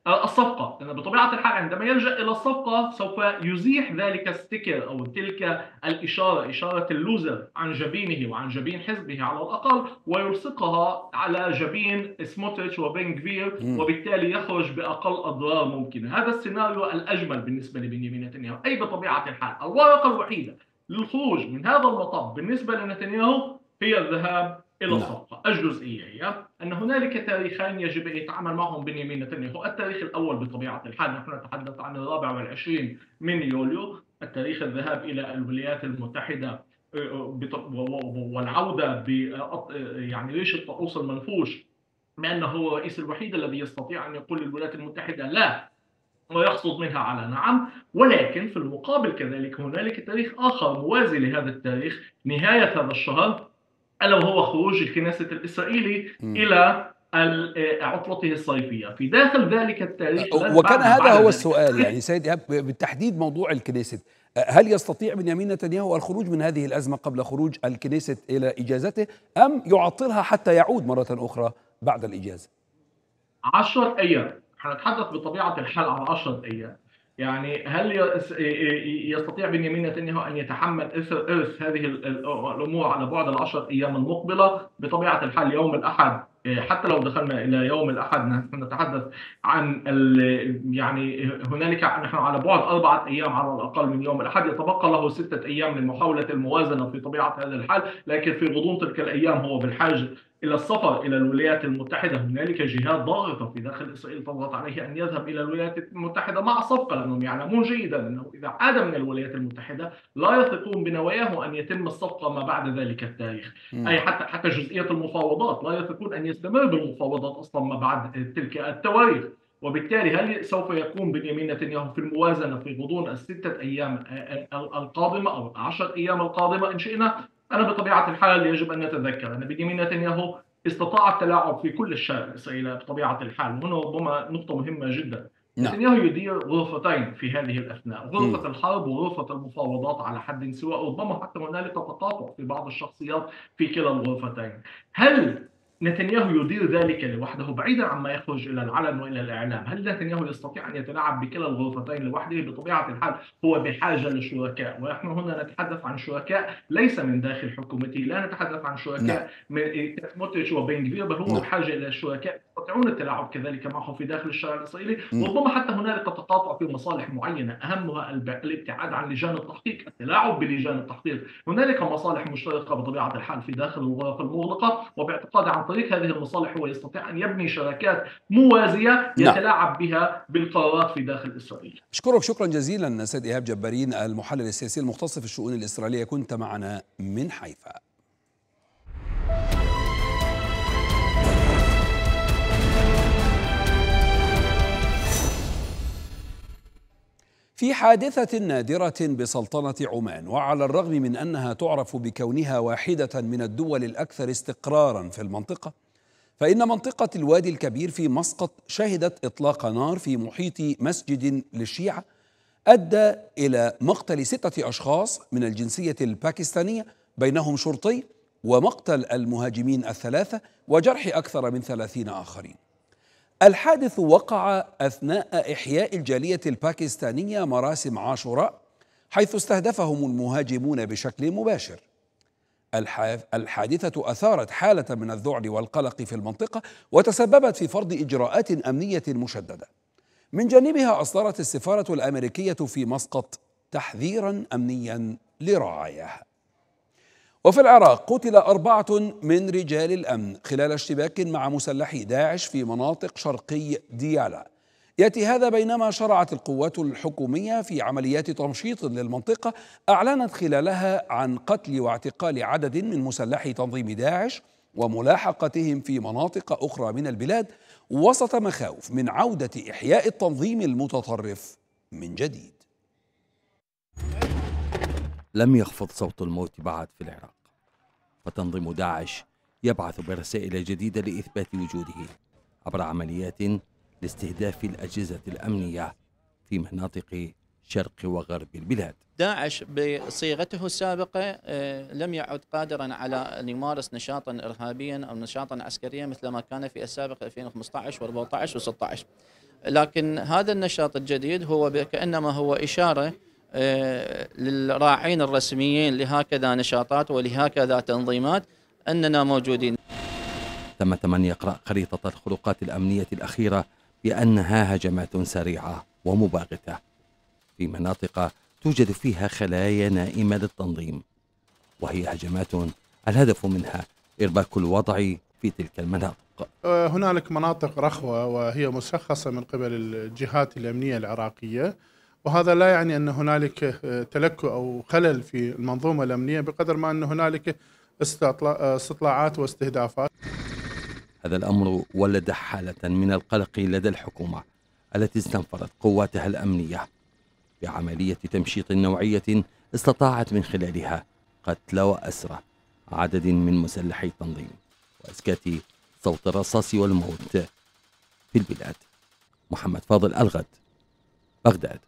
الصفقة، لأن يعني بطبيعة الحال عندما يلجأ إلى الصفقة سوف يزيح ذلك الستيكر أو تلك الإشارة، إشارة اللوزر، عن جبينه وعن جبين حزبه على الأقل، ويلصقها على جبين سموتريتش وبن غفير، وبالتالي يخرج بأقل أضرار ممكنة. هذا السيناريو الأجمل بالنسبة لبنيامين نتنياهو، أي بطبيعة الحال الورقة الوحيدة للخروج من هذا المطب بالنسبة لنتنياهو هي الذهاب إلى الصفقة. الجزئية هي أن هنالك تاريخين يجب أن يتعامل معهم بنيامين نتنياهو. التاريخ الأول بطبيعة الحال نحن نتحدث عن الرابع والعشرين من يوليو، التاريخ الذهاب إلى الولايات المتحدة والعودة ب يعني ريش الطقوس المنفوش بأنه هو الرئيس الوحيد الذي يستطيع أن يقول للولايات المتحدة لا ويحصد منها على نعم. ولكن في المقابل كذلك هنالك تاريخ آخر موازي لهذا التاريخ نهاية هذا الشهر، ألا وهو خروج الكنيست الإسرائيلي م. إلى عطلته الصيفية. في داخل ذلك التاريخ وكان هذا هو السؤال يعني سيد إيهاب بالتحديد موضوع الكنيست. هل يستطيع بنيامين نتنياهو الخروج من هذه الأزمة قبل خروج الكنيست إلى إجازته أم يعطلها حتى يعود مرة أخرى بعد الإجازة؟ عشرة أيام، هنتحدث بطبيعة الحال عن عشرة أيام. يعني هل يستطيع بنيامين نتنياهو أن يتحمل إثر إرث هذه الأمور على بعد العشر أيام المقبلة؟ بطبيعة الحال يوم الأحد، حتى لو دخلنا إلى يوم الأحد نحن نتحدث عن يعني هنالك نحن على بعد أربعة أيام على الأقل من يوم الأحد، يتبقى له ستة أيام لمحاولة الموازنة في طبيعة هذا الحال. لكن في غضون تلك الأيام هو بالحاجة إلى السفر إلى الولايات المتحدة. هنالك جهات ضاغطة في داخل إسرائيل تضغط عليه أن يذهب إلى الولايات المتحدة مع صفقة، لأنهم يعلمون جيدا أنه إذا عاد من الولايات المتحدة لا يثقون بنواياه أن يتم الصفقة ما بعد ذلك التاريخ. م. أي حتى حتى جزئية المفاوضات لا يثقون أن يستمر بالمفاوضات أصلا ما بعد تلك التواريخ. وبالتالي هل سوف يقوم بنيامين نتنياهو في الموازنة في غضون الستة أيام القادمة أو العشر أيام القادمة إن شئنا؟ أنا بطبيعة الحال يجب أن نتذكر أن بنيامين نتنياهو استطاع التلاعب في كل الشارع الإسرائيلي بطبيعة الحال، وهنا ربما نقطة مهمة جدا. نتنياهو يدير غرفتين في هذه الأثناء، غرفة الحرب وغرفة المفاوضات على حد سواء، وربما حتى هنالك تقاطع في بعض الشخصيات في كلا الغرفتين. هل نتنياهو يدير ذلك لوحده بعيدا عما يخرج إلى العلن وإلى الإعلام؟ هل نتنياهو يستطيع أن يتلاعب بكلا الغرفتين لوحده؟ بطبيعة الحال هو بحاجة لشركاء، ونحن هنا نتحدث عن شركاء ليس من داخل حكومته، لا نتحدث عن شركاء من سموتريتش وبن غفير، بل هو بحاجة إلى شركاء يستطيعون التلاعب كذلك معه في داخل الشارع الإسرائيلي. وربما حتى هنالك تقاطع في مصالح معينة، أهمها الابتعاد عن لجان التحقيق، التلاعب بلجان التحقيق. هنالك مصالح مشتركة بطبيعة الحال في داخل الغرف المغلقة، وباعتقادي عن طريق هذه المصالح هو يستطيع أن يبني شراكات موازية يتلاعب بها بالقرارات في داخل إسرائيل. أشكرك شكرا جزيلا سيد إيهاب جبارين المحلل السياسي المختص في الشؤون الإسرائيلية، كنت معنا من حيفا. في حادثة نادرة بسلطنة عمان، وعلى الرغم من أنها تعرف بكونها واحدة من الدول الأكثر استقراراً في المنطقة، فإن منطقة الوادي الكبير في مسقط شهدت إطلاق نار في محيط مسجد للشيعة أدى إلى مقتل ستة أشخاص من الجنسية الباكستانية بينهم شرطي، ومقتل المهاجمين الثلاثة، وجرح أكثر من ثلاثين آخرين. الحادث وقع أثناء إحياء الجالية الباكستانية مراسم عاشوراء، حيث استهدفهم المهاجمون بشكل مباشر. الحادثة أثارت حالة من الذعر والقلق في المنطقة، وتسببت في فرض إجراءات أمنية مشددة. من جانبها أصدرت السفارة الأمريكية في مسقط تحذيرا أمنيا لرعاياها. وفي العراق قتل أربعة من رجال الأمن خلال اشتباك مع مسلحي داعش في مناطق شرقي ديالا. يأتي هذا بينما شرعت القوات الحكومية في عمليات تمشيط للمنطقة أعلنت خلالها عن قتل واعتقال عدد من مسلحي تنظيم داعش وملاحقتهم في مناطق أخرى من البلاد، وسط مخاوف من عودة إحياء التنظيم المتطرف من جديد. لم يخفض صوت الموت بعد في العراق، فتنظيم داعش يبعث برسائل جديدة لإثبات وجوده عبر عمليات لاستهداف الأجهزة الأمنية في مناطق شرق وغرب البلاد. داعش بصيغته السابقة لم يعد قادرا على أن يمارس نشاطا إرهابيا أو نشاطا عسكريا مثل ما كان في السابق ألفين وخمسة عشر وأربعة عشر وستة عشر، لكن هذا النشاط الجديد هو كأنما هو إشارة للراعين الرسميين لهكذا نشاطات ولهكذا تنظيمات أننا موجودين. تم من يقرأ خريطة الخروقات الأمنية الأخيرة بأنها هجمات سريعة ومباغتة في مناطق توجد فيها خلايا نائمة للتنظيم، وهي هجمات الهدف منها إرباك الوضع في تلك المناطق. هنالك مناطق رخوة وهي مسخصة من قبل الجهات الأمنية العراقية، وهذا لا يعني أن هنالك تلكؤ أو خلل في المنظومة الأمنية بقدر ما أن هنالك استطلاعات واستهدافات. هذا الأمر ولد حالة من القلق لدى الحكومة التي استنفرت قواتها الأمنية بعملية تمشيط نوعية استطاعت من خلالها قتل وأسر عدد من مسلحي التنظيم وإسكات صوت الرصاص والموت في البلاد. محمد فاضل، الغد، بغداد.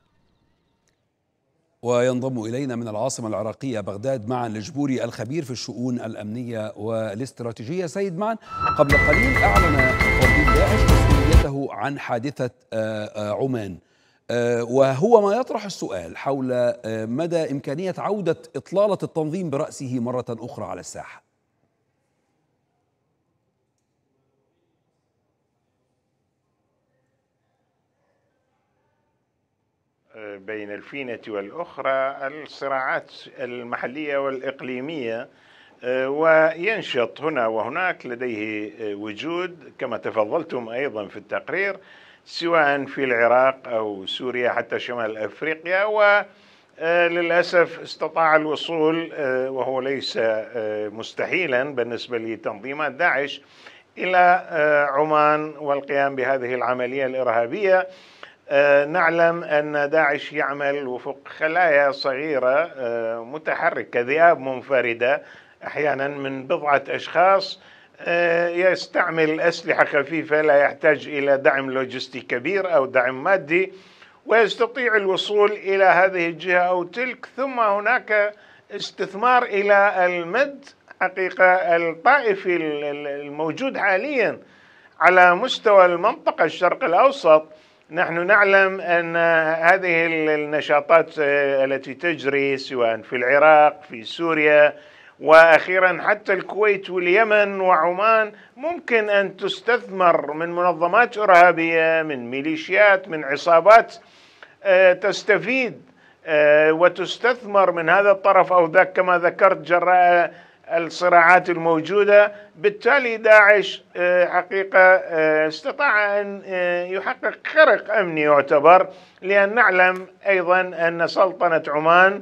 وينضم إلينا من العاصمة العراقية بغداد معن لجبوري، الخبير في الشؤون الأمنية والاستراتيجية. سيد معن، قبل قليل أعلن تنظيم داعش مسؤوليته عن حادثة عمان، وهو ما يطرح السؤال حول مدى إمكانية عودة إطلالة التنظيم برأسه مرة أخرى على الساحة. بين الفينة والأخرى الصراعات المحلية والإقليمية، وينشط هنا وهناك، لديه وجود كما تفضلتم أيضا في التقرير سواء في العراق أو سوريا حتى شمال أفريقيا، وللأسف استطاع الوصول وهو ليس مستحيلا بالنسبة لتنظيمات داعش إلى عمان والقيام بهذه العملية الإرهابية. نعلم أن داعش يعمل وفق خلايا صغيرة متحركة، ذئاب منفردة أحيانا من بضعة أشخاص، يستعمل أسلحة خفيفة لا يحتاج إلى دعم لوجستي كبير أو دعم مادي، ويستطيع الوصول إلى هذه الجهة أو تلك، ثم هناك استثمار إلى المد. حقيقة الطائفي الموجود حاليا على مستوى المنطقة الشرق الأوسط، نحن نعلم أن هذه النشاطات التي تجري سواء في العراق في سوريا وأخيرا حتى الكويت واليمن وعمان ممكن أن تستثمر من منظمات إرهابية، من ميليشيات، من عصابات تستفيد وتستثمر من هذا الطرف أو ذاك كما ذكرت جراء الصراعات الموجودة. بالتالي داعش حقيقة استطاع أن يحقق خرق أمني يعتبر، لأن نعلم أيضا أن سلطنة عمان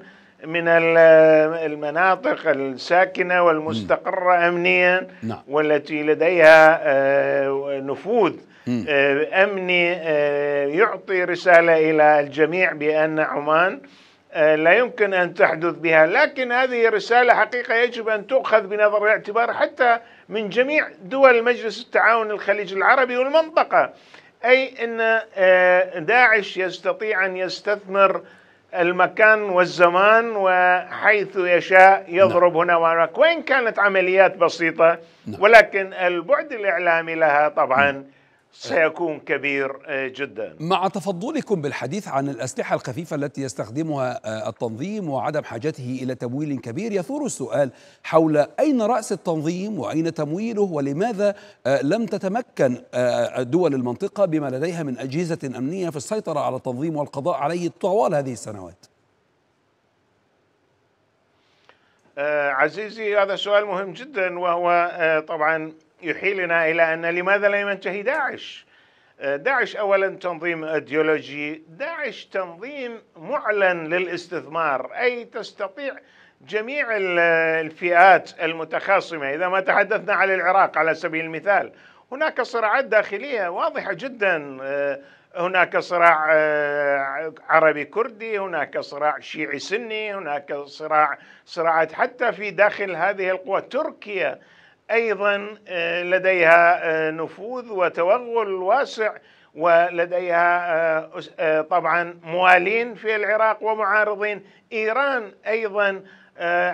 من المناطق الساكنة والمستقرة أمنيا والتي لديها نفوذ أمني يعطي رسالة إلى الجميع بأن عمان لا يمكن أن تحدث بها، لكن هذه رسالة حقيقة يجب أن تؤخذ بنظر الاعتبار حتى من جميع دول مجلس التعاون الخليج العربي والمنطقة، أي أن داعش يستطيع أن يستثمر المكان والزمان وحيث يشاء يضرب هنا وهناك، وإن كانت عمليات بسيطة، ولكن البعد الإعلامي لها طبعا سيكون كبير جدا. مع تفضلكم بالحديث عن الأسلحة الخفيفة التي يستخدمها التنظيم وعدم حاجته إلى تمويل كبير، يثور السؤال حول أين رأس التنظيم وأين تمويله، ولماذا لم تتمكن دول المنطقة بما لديها من أجهزة أمنية في السيطرة على التنظيم والقضاء عليه طوال هذه السنوات؟ عزيزي، هذا سؤال مهم جدا، وهو طبعا يحيلنا إلى أن لماذا لم ينتهي داعش؟ داعش أولا تنظيم أيديولوجي، داعش تنظيم معلن للاستثمار، أي تستطيع جميع الفئات المتخاصمة. إذا ما تحدثنا عن العراق على سبيل المثال، هناك صراعات داخلية واضحة جدا، هناك صراع عربي كردي، هناك صراع شيعي سني، هناك صراع صراعات حتى في داخل هذه القوى. تركيا أيضا لديها نفوذ وتوغل واسع، ولديها طبعا موالين في العراق ومعارضين. إيران أيضا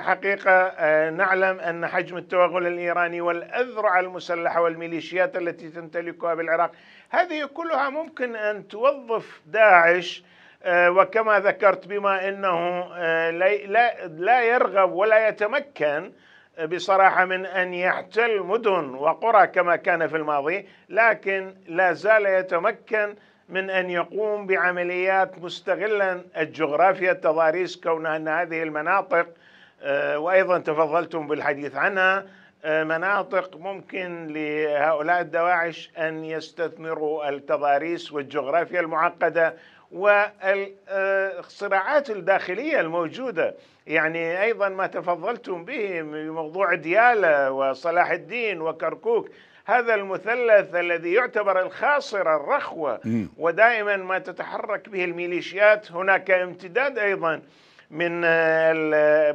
حقيقة نعلم أن حجم التوغل الإيراني والأذرع المسلحة والميليشيات التي تمتلكها بالعراق، هذه كلها ممكن أن توظف داعش. وكما ذكرت بما أنه لا يرغب ولا يتمكن بصراحة من أن يحتل مدن وقرى كما كان في الماضي، لكن لا زال يتمكن من أن يقوم بعمليات مستغلا الجغرافيا التضاريس، كونها أن هذه المناطق وأيضا تفضلتم بالحديث عنها مناطق ممكن لهؤلاء الدواعش أن يستثمروا التضاريس والجغرافيا المعقدة والصراعات الداخلية الموجودة. يعني أيضا ما تفضلتم به بموضوع ديالى وصلاح الدين وكركوك، هذا المثلث الذي يعتبر الخاصرة الرخوة، ودائما ما تتحرك به الميليشيات. هناك امتداد أيضا من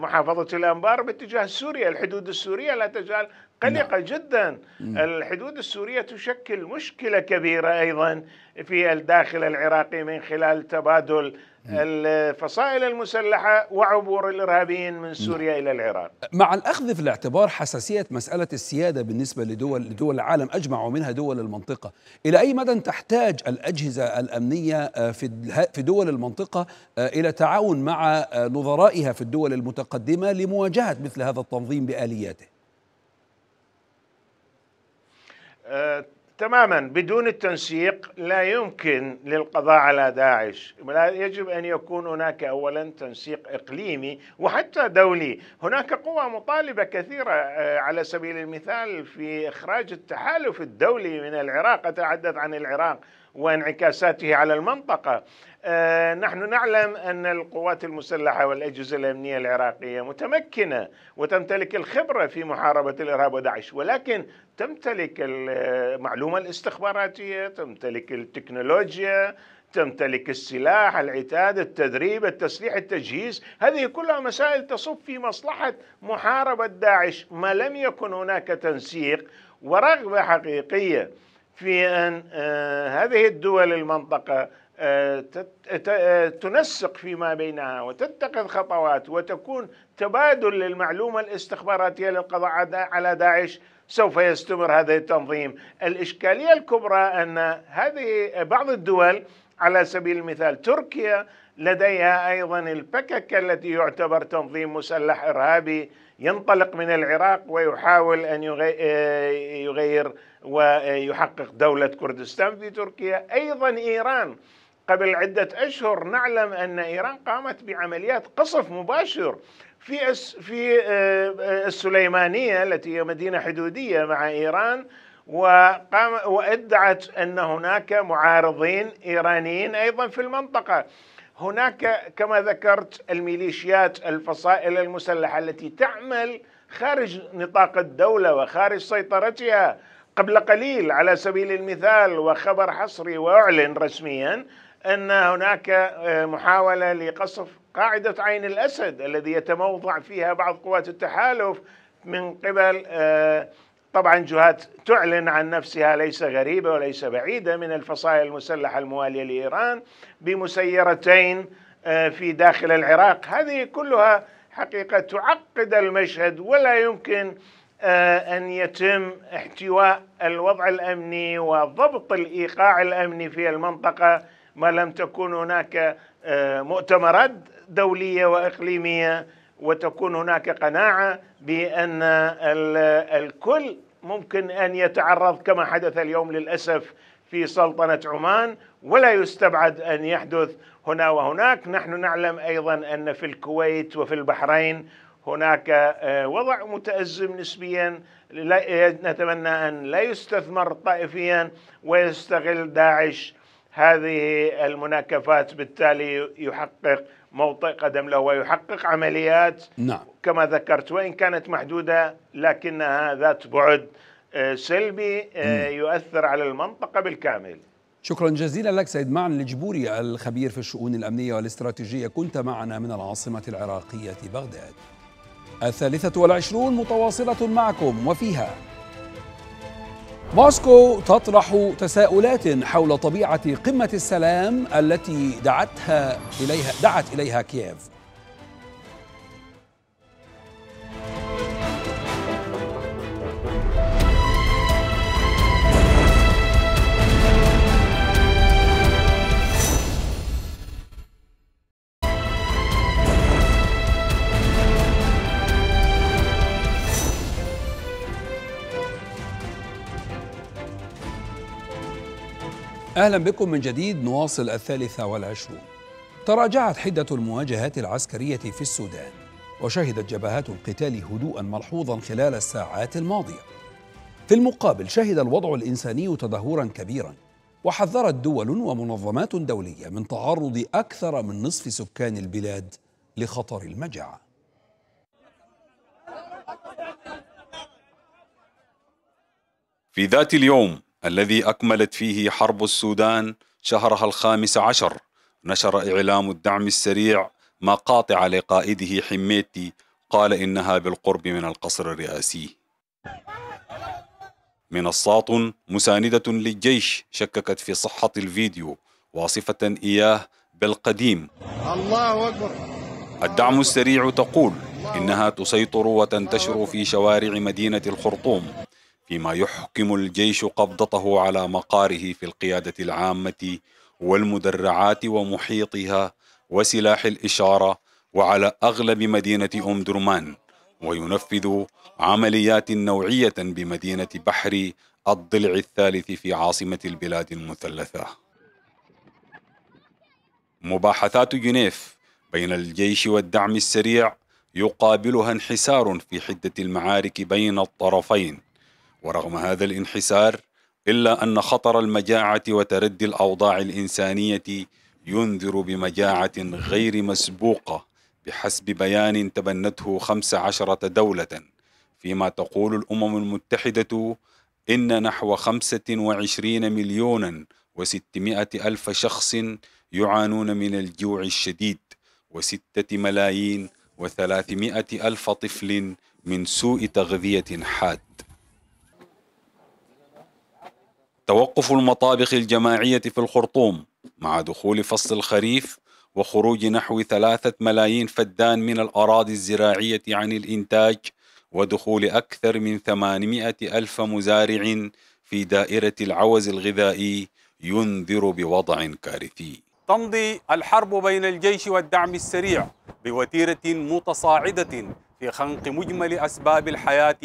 محافظة الأنبار باتجاه سوريا، الحدود السورية لا تزال قلقة جدا. الحدود السورية تشكل مشكلة كبيرة أيضا في الداخل العراقي من خلال تبادل الفصائل المسلحة وعبور الإرهابيين من سوريا إلى العراق، مع الأخذ في الاعتبار حساسية مسألة السيادة بالنسبة لدول لدول العالم أجمع ومنها دول المنطقة. إلى أي مدى تحتاج الأجهزة الأمنية في في دول المنطقة إلى تعاون مع نظرائها في الدول المتقدمة لمواجهة مثل هذا التنظيم بآلياته؟ أه تماما، بدون التنسيق لا يمكن للقضاء على داعش. يجب أن يكون هناك أولا تنسيق إقليمي وحتى دولي. هناك قوى مطالبة كثيرة على سبيل المثال في إخراج التحالف الدولي من العراق، أتحدث عن العراق وانعكاساته على المنطقة. نحن نعلم أن القوات المسلحة والأجهزة الأمنية العراقية متمكنة وتمتلك الخبرة في محاربة الإرهاب وداعش، ولكن تمتلك المعلومة الاستخباراتية، تمتلك التكنولوجيا، تمتلك السلاح، العتاد، التدريب، التسليح، التجهيز. هذه كلها مسائل تصب في مصلحة محاربة داعش. ما لم يكن هناك تنسيق ورغبة حقيقية في أن هذه الدول المنطقة تنسق فيما بينها وتتخذ خطوات وتكون تبادل للمعلومة الاستخباراتية للقضاء على داعش، سوف يستمر هذا التنظيم. الإشكالية الكبرى أن هذه بعض الدول على سبيل المثال تركيا لديها أيضا البكك التي يعتبر تنظيم مسلح إرهابي ينطلق من العراق ويحاول أن يغير ويحقق دولة كردستان في تركيا. أيضا إيران قبل عدة أشهر نعلم أن إيران قامت بعمليات قصف مباشر في في السليمانية التي هي مدينة حدودية مع إيران، وقام وادعت أن هناك معارضين إيرانيين أيضا في المنطقة. هناك كما ذكرت الميليشيات الفصائل المسلحة التي تعمل خارج نطاق الدولة وخارج سيطرتها. قبل قليل على سبيل المثال وخبر حصري وأعلن رسميا أن هناك محاولة لقصف قاعدة عين الأسد الذي يتموضع فيها بعض قوات التحالف من قبل طبعا جهات تعلن عن نفسها ليس غريبة وليس بعيدة من الفصائل المسلحة الموالية لإيران بمسيرتين في داخل العراق. هذه كلها حقيقة تعقد المشهد، ولا يمكن أن يتم احتواء الوضع الأمني وضبط الإيقاع الأمني في المنطقة ما لم تكن هناك مؤتمرات دولية وإقليمية وتكون هناك قناعة بأن الكل ممكن أن يتعرض كما حدث اليوم للأسف في سلطنة عمان، ولا يستبعد أن يحدث هنا وهناك. نحن نعلم أيضا أن في الكويت وفي البحرين هناك وضع متأزم نسبيا، نتمنى أن لا يستثمر طائفيا ويستغل داعش هذه المناكفات، بالتالي يحقق موطئ قدم له ويحقق عمليات نعم. كما ذكرت وإن كانت محدودة لكنها ذات بعد سلبي يؤثر على المنطقة بالكامل. شكرا جزيلا لك سيد معن لجبوري الخبير في الشؤون الأمنية والاستراتيجية، كنت معنا من العاصمة العراقية بغداد. الثالثة والعشرون متواصلة معكم، وفيها موسكو تطرح تساؤلات حول طبيعة قمة السلام التي دعتها إليها دعت إليها كييف. أهلا بكم من جديد. نواصل الثالثة والعشرون. تراجعت حدة المواجهات العسكرية في السودان، وشهدت جبهات القتال هدوءا ملحوظا خلال الساعات الماضية. في المقابل شهد الوضع الإنساني تدهورا كبيرا، وحذرت دول ومنظمات دولية من تعرض أكثر من نصف سكان البلاد لخطر المجاعة. في ذات اليوم الذي أكملت فيه حرب السودان شهرها الخامس عشر، نشر إعلام الدعم السريع مقاطع لقائده حميدتي قال إنها بالقرب من القصر الرئاسي. منصات مساندة للجيش شككت في صحة الفيديو واصفة إياه بالقديم. الله أكبر. الدعم السريع تقول إنها تسيطر وتنتشر في شوارع مدينة الخرطوم، فيما يحكم الجيش قبضته على مقاره في القيادة العامة والمدرعات ومحيطها وسلاح الإشارة وعلى أغلب مدينة أم درمان، وينفذ عمليات نوعية بمدينة بحر الضلع الثالث في عاصمة البلاد المثلثة. مباحثات جنيف بين الجيش والدعم السريع يقابلها انحسار في حدة المعارك بين الطرفين، ورغم هذا الانحسار إلا أن خطر المجاعة وتردي الأوضاع الإنسانية ينذر بمجاعة غير مسبوقة بحسب بيان تبنته خمس عشرة دولة، فيما تقول الأمم المتحدة إن نحو خمسة وعشرين مليونا وستمائة ألف شخص يعانون من الجوع الشديد، وستة ملايين وثلاثمائة ألف طفل من سوء تغذية حاد. توقف المطابخ الجماعية في الخرطوم مع دخول فصل الخريف وخروج نحو ثلاثة ملايين فدان من الأراضي الزراعية عن الإنتاج، ودخول أكثر من ثمانمائة ألف مزارع في دائرة العوز الغذائي ينذر بوضع كارثي. تمضي الحرب بين الجيش والدعم السريع بوتيرة متصاعدة في خنق مجمل أسباب الحياة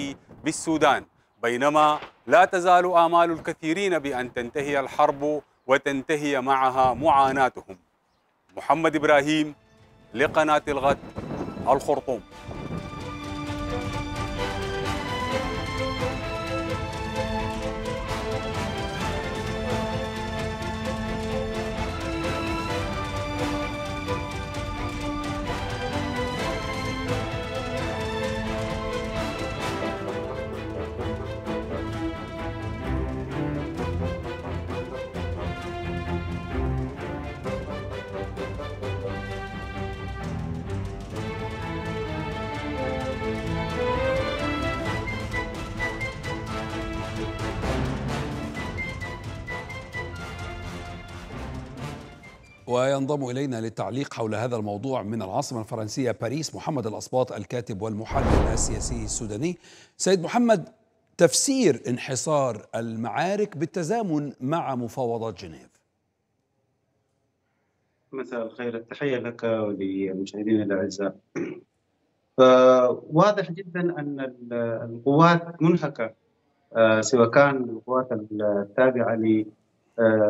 بالسودان، بينما لا تزال آمال الكثيرين بأن تنتهي الحرب وتنتهي معها معاناتهم. محمد إبراهيم لقناة الغد، الخرطوم. وينضم إلينا للتعليق حول هذا الموضوع من العاصمة الفرنسية باريس محمد الأصباط الكاتب والمحلل السياسي السوداني. سيد محمد، تفسير انحصار المعارك بالتزامن مع مفاوضات جنيف. مساء الخير، التحية لك ولمشاهدينا الأعزاء. فواضح جدا أن القوات منهكة، سواء كان القوات التابعة ل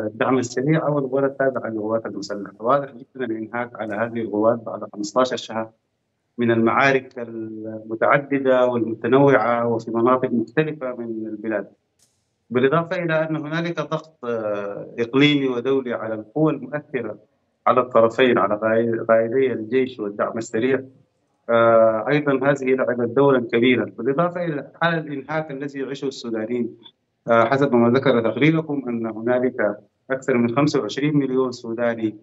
الدعم السريع او القوات التابعه للقوات المسلحه، واضح جدا الانهاك على هذه القوات بعد خمسة عشر شهر من المعارك المتعدده والمتنوعه وفي مناطق مختلفه من البلاد. بالإضافة إلى أن هنالك ضغط إقليمي ودولي على القوى المؤثرة على الطرفين، على قائدي الجيش والدعم السريع. أيضا هذه لعبت دورا كبيرا، بالإضافة إلى حال الإنهاك الذي يعيشه السودانيين. حسب ما ذكر تقريركم أن هنالك أكثر من خمسة وعشرين مليون سوداني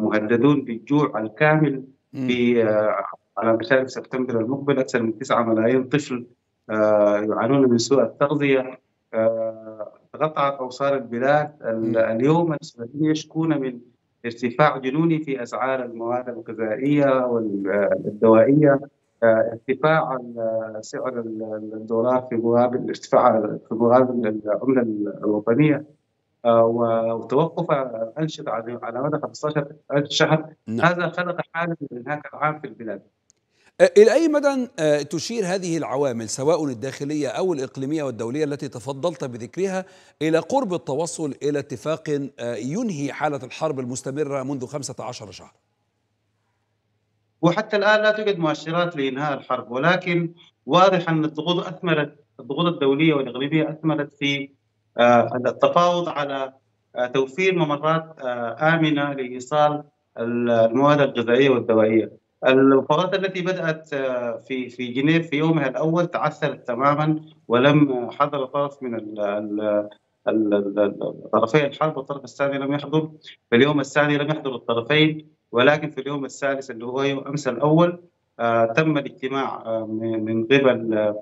مهددون بالجوع الكامل على مشارف سبتمبر المقبل، أكثر من تسعة ملايين طفل يعانون من سوء التغذية. تقطعت أوصال البلاد. اليوم السودانيين يشكون من ارتفاع جنوني في أسعار المواد الغذائية والدوائية، ارتفاع سعر الدولار في مقابل ارتفاع في مقابل العملة الوطنية، وتوقف الأنشطة على مدى خمسة عشر شهر. هذا خلق حالة من الانهاك العام في البلاد. إلى أي مدى تشير هذه العوامل سواء الداخلية أو الإقليمية والدولية التي تفضلت بذكرها إلى قرب التوصل إلى اتفاق ينهي حالة الحرب المستمرة منذ خمسة عشر شهر؟ وحتى الآن لا توجد مؤشرات لإنهاء الحرب، ولكن واضح أن الضغوط أثمرت، الضغوط الدولية والإقليمية أثمرت في التفاوض على توفير ممرات آمنة لإيصال المواد الغذائية والدوائية. المفاوضات التي بدأت في في جنيف في يومها الأول تعثرت تماما، ولم حضر طرف من طرفي الحرب، والطرف الثاني لم يحضر. في اليوم الثاني لم يحضر الطرفين، ولكن في اليوم الثالث اللي هو يوم أمس الأول تم الاجتماع من قبل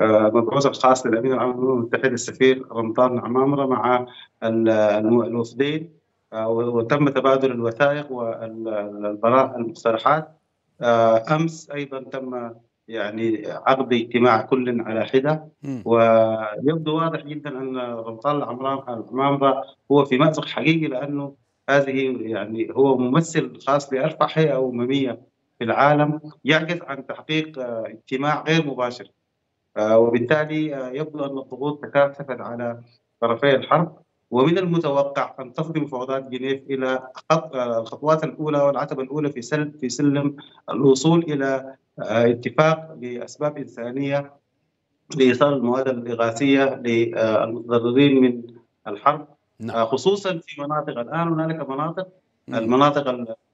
المبعوث الخاص للأمين العام للأمم المتحدة السفير رمضان العمامره مع الوفدين، وتم تبادل الوثائق والمقترحات. امس ايضا تم يعني عقد اجتماع كل على حده، ويبدو واضح جدا ان رمضان العمامره هو في مأزق حقيقي، لانه هذه يعني هو ممثل خاص لارفع هيئه امميه في العالم يعجز عن تحقيق اجتماع غير مباشر، وبالتالي يبدو ان الضغوط تكاثفت على طرفي الحرب. ومن المتوقع ان تفضي مفاوضات جنيف الى الخطوات الاولى والعتبه الاولى في سلم في سلم الوصول الى اتفاق لاسباب انسانيه لايصال المواد الاغاثيه للمتضررين من الحرب، خصوصا في مناطق الان هنالك مناطق المناطق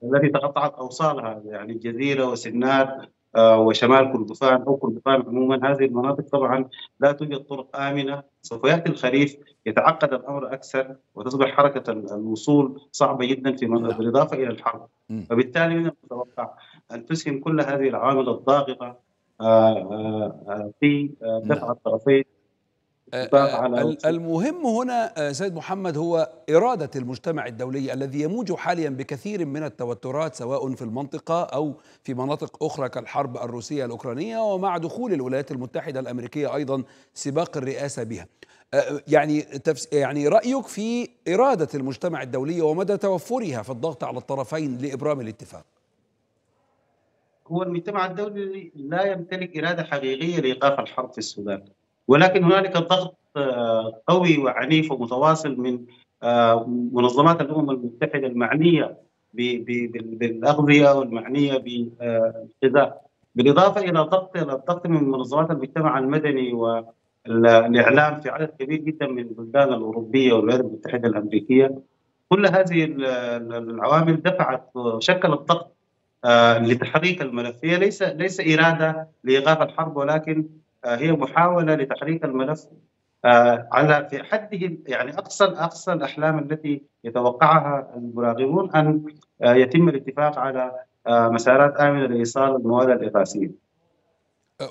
التي تقطعت اوصالها، يعني الجزيره وسنار وشمال كردفان او كردفان عموما. هذه المناطق طبعا لا توجد طرق امنه. سوف ياتي الخريف يتعقد الامر اكثر، وتصبح حركه الوصول صعبه جدا في مناطق، بالاضافه الى الحرب. وبالتالي من المتوقع ان تسهم كل هذه العوامل الضاغطه في دفع الطرفين. المهم هنا سيد محمد هو إرادة المجتمع الدولي الذي يموج حاليا بكثير من التوترات سواء في المنطقة أو في مناطق أخرى كالحرب الروسية الأوكرانية، ومع دخول الولايات المتحدة الأمريكية أيضا سباق الرئاسة بها. يعني يعني رأيك في إرادة المجتمع الدولي ومدى توفرها في الضغط على الطرفين لإبرام الاتفاق؟ هو المجتمع الدولي لا يمتلك إرادة حقيقية لإيقاف الحرب في السودان، ولكن هنالك ضغط قوي وعنيف ومتواصل من منظمات الامم المتحده المعنيه بالاغذيه والمعنيه بالغذاء، بالاضافه الى ضغط الى الضغط من منظمات المجتمع المدني والاعلام في عدد كبير جدا من البلدان الاوروبيه والولايات المتحده الامريكيه. كل هذه العوامل دفعت وشكلت ضغط لتحريك الملف. هي ليس ليس اراده لايقاف الحرب، ولكن هي محاولة لتحريك الملف على في حده. يعني أقصى أقصى الأحلام التي يتوقعها المراقبون أن يتم الاتفاق على مسارات آمنة لإيصال المواد الإغاثية.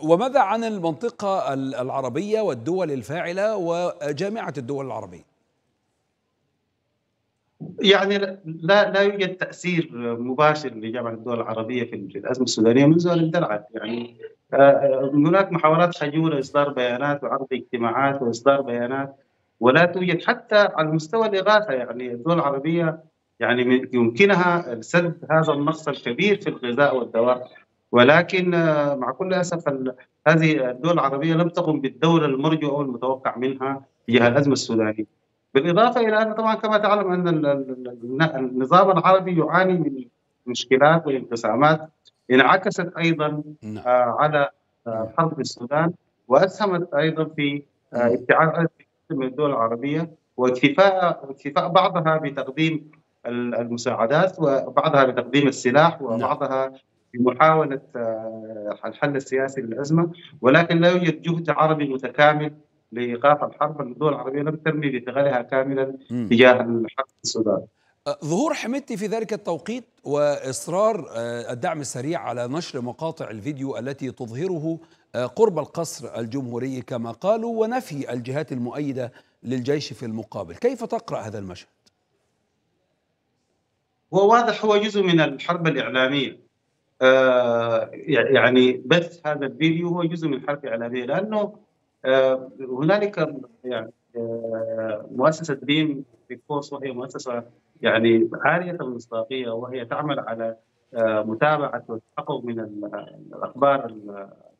وماذا عن المنطقة العربية والدول الفاعلة وجامعة الدول العربية؟ يعني لا لا يوجد تأثير مباشر لجامعة الدول العربية في الأزمة السودانية منذ أن اندلعت. يعني هناك محاولات خجولة إصدار بيانات وعرض اجتماعات وإصدار بيانات، ولا توجد حتى على المستوى الإغاثة. يعني الدول العربية يعني يمكنها سد هذا النقص الكبير في الغذاء والدواء، ولكن مع كل أسف هذه الدول العربية لم تقم بالدور المرجو أو المتوقع منها تجاه الأزمة السودانية. بالإضافة إلى أن طبعا كما تعلم أن النظام العربي يعاني من مشكلات وانقسامات انعكست أيضا على حرب السودان، وأسهمت أيضا في ابتعاد من الدول العربية واكتفاء واكتفاء بعضها بتقديم المساعدات وبعضها بتقديم السلاح وبعضها بمحاولة الحل السياسي للأزمة، ولكن لا يوجد جهد عربي متكامل لإيقاف الحرب. الدول العربية لم ترمي بثغرها كاملا تجاه الحرب في السودان. ظهور حميدتي في ذلك التوقيت وإصرار الدعم السريع على نشر مقاطع الفيديو التي تظهره قرب القصر الجمهوري كما قالوا، ونفي الجهات المؤيدة للجيش في المقابل، كيف تقرأ هذا المشهد؟ هو واضح هو جزء من الحرب الإعلامية، آه يعني بث هذا الفيديو هو جزء من الحرب الإعلامية، لأنه آه هنالك يعني آه مؤسسة ديم بيكوس، وهي مؤسسة يعني عالية المصداقية، وهي تعمل على آه متابعة والتحقق من الأخبار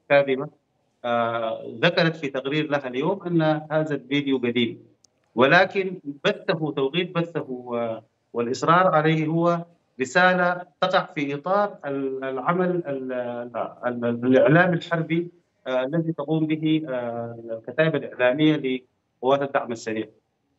الكاذبة. آه ذكرت في تقرير لها اليوم أن هذا الفيديو قديم، ولكن بثه توقيت بثه آه والإصرار عليه هو رسالة تقع في إطار العمل الإعلامي الحربي آه الذي تقوم به آه الكتائب الإعلامية لقوات الدعم السريع،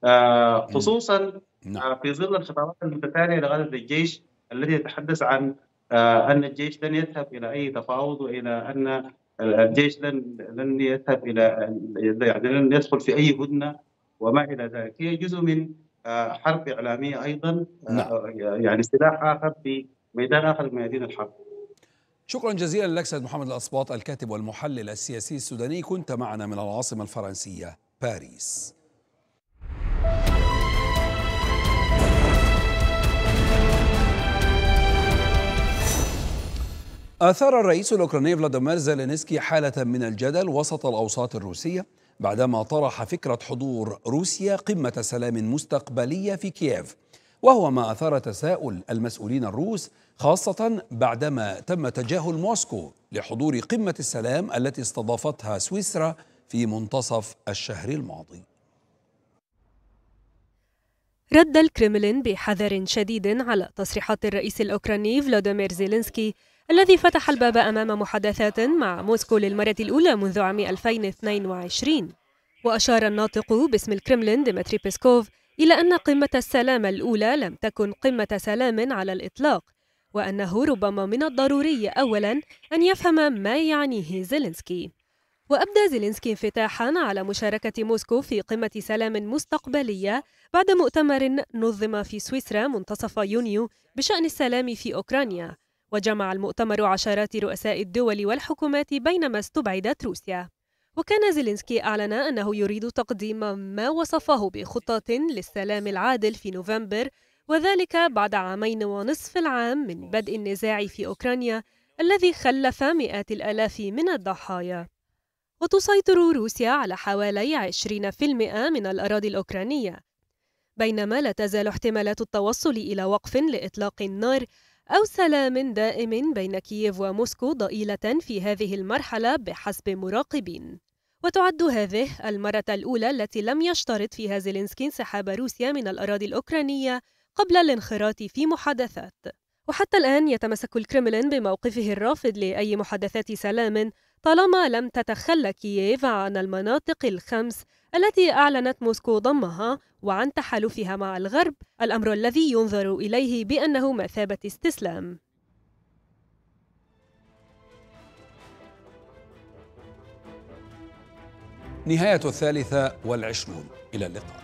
آه خصوصا آه في ظل الخطابات المتتالية لغادة الجيش الذي يتحدث عن آه أن الجيش لن يذهب إلى أي تفاوض، وإلى أن الجيش لن لن يذهب إلى يعني لن يدخل في أي هدنة وما إلى ذلك. هي جزء من حرب إعلامية أيضا، يعني سلاح آخر في ميدان آخر ميادين الحرب. شكرا جزيلا لك سيد محمد الأصباط، الكاتب والمحلل السياسي السوداني، كنت معنا من العاصمة الفرنسية باريس. أثار الرئيس الأوكراني فلاديمير زيلنسكي حالة من الجدل وسط الأوساط الروسية بعدما طرح فكرة حضور روسيا قمة سلام مستقبلية في كييف، وهو ما أثار تساؤل المسؤولين الروس، خاصة بعدما تم تجاهل موسكو لحضور قمة السلام التي استضافتها سويسرا في منتصف الشهر الماضي. رد الكرملين بحذر شديد على تصريحات الرئيس الأوكراني فلاديمير زيلنسكي الذي فتح الباب أمام محادثات مع موسكو للمرة الأولى منذ عام ألفين واثنين وعشرين. وأشار الناطق باسم الكرملين ديمتري بيسكوف إلى أن قمة السلام الأولى لم تكن قمة سلام على الإطلاق، وأنه ربما من الضروري أولاً أن يفهم ما يعنيه زيلنسكي. وأبدى زيلنسكي انفتاحاً على مشاركة موسكو في قمة سلام مستقبلية بعد مؤتمر نظم في سويسرا منتصف يونيو بشأن السلام في أوكرانيا، وجمع المؤتمر عشرات رؤساء الدول والحكومات بينما استبعدت روسيا. وكان زيلنسكي أعلن أنه يريد تقديم ما وصفه بخطة للسلام العادل في نوفمبر، وذلك بعد عامين ونصف العام من بدء النزاع في أوكرانيا الذي خلف مئات الآلاف من الضحايا. وتسيطر روسيا على حوالي عشرين بالمئة من الأراضي الأوكرانية، بينما لا تزال احتمالات التوصل إلى وقف لإطلاق النار أو سلام دائم بين كييف وموسكو ضئيلة في هذه المرحلة بحسب مراقبين. وتعد هذه المرة الأولى التي لم يشترط فيها زيلنسكي انسحاب روسيا من الأراضي الأوكرانية قبل الانخراط في محادثات. وحتى الآن يتمسك الكرملين بموقفه الرافض لأي محادثات سلام طالما لم تتخلى كييف عن المناطق الخمس التي أعلنت موسكو ضمها وعن تحالفها مع الغرب، الأمر الذي ينظر إليه بأنه مثابة استسلام. نهاية الثالثة والعشرون، إلى اللقاء.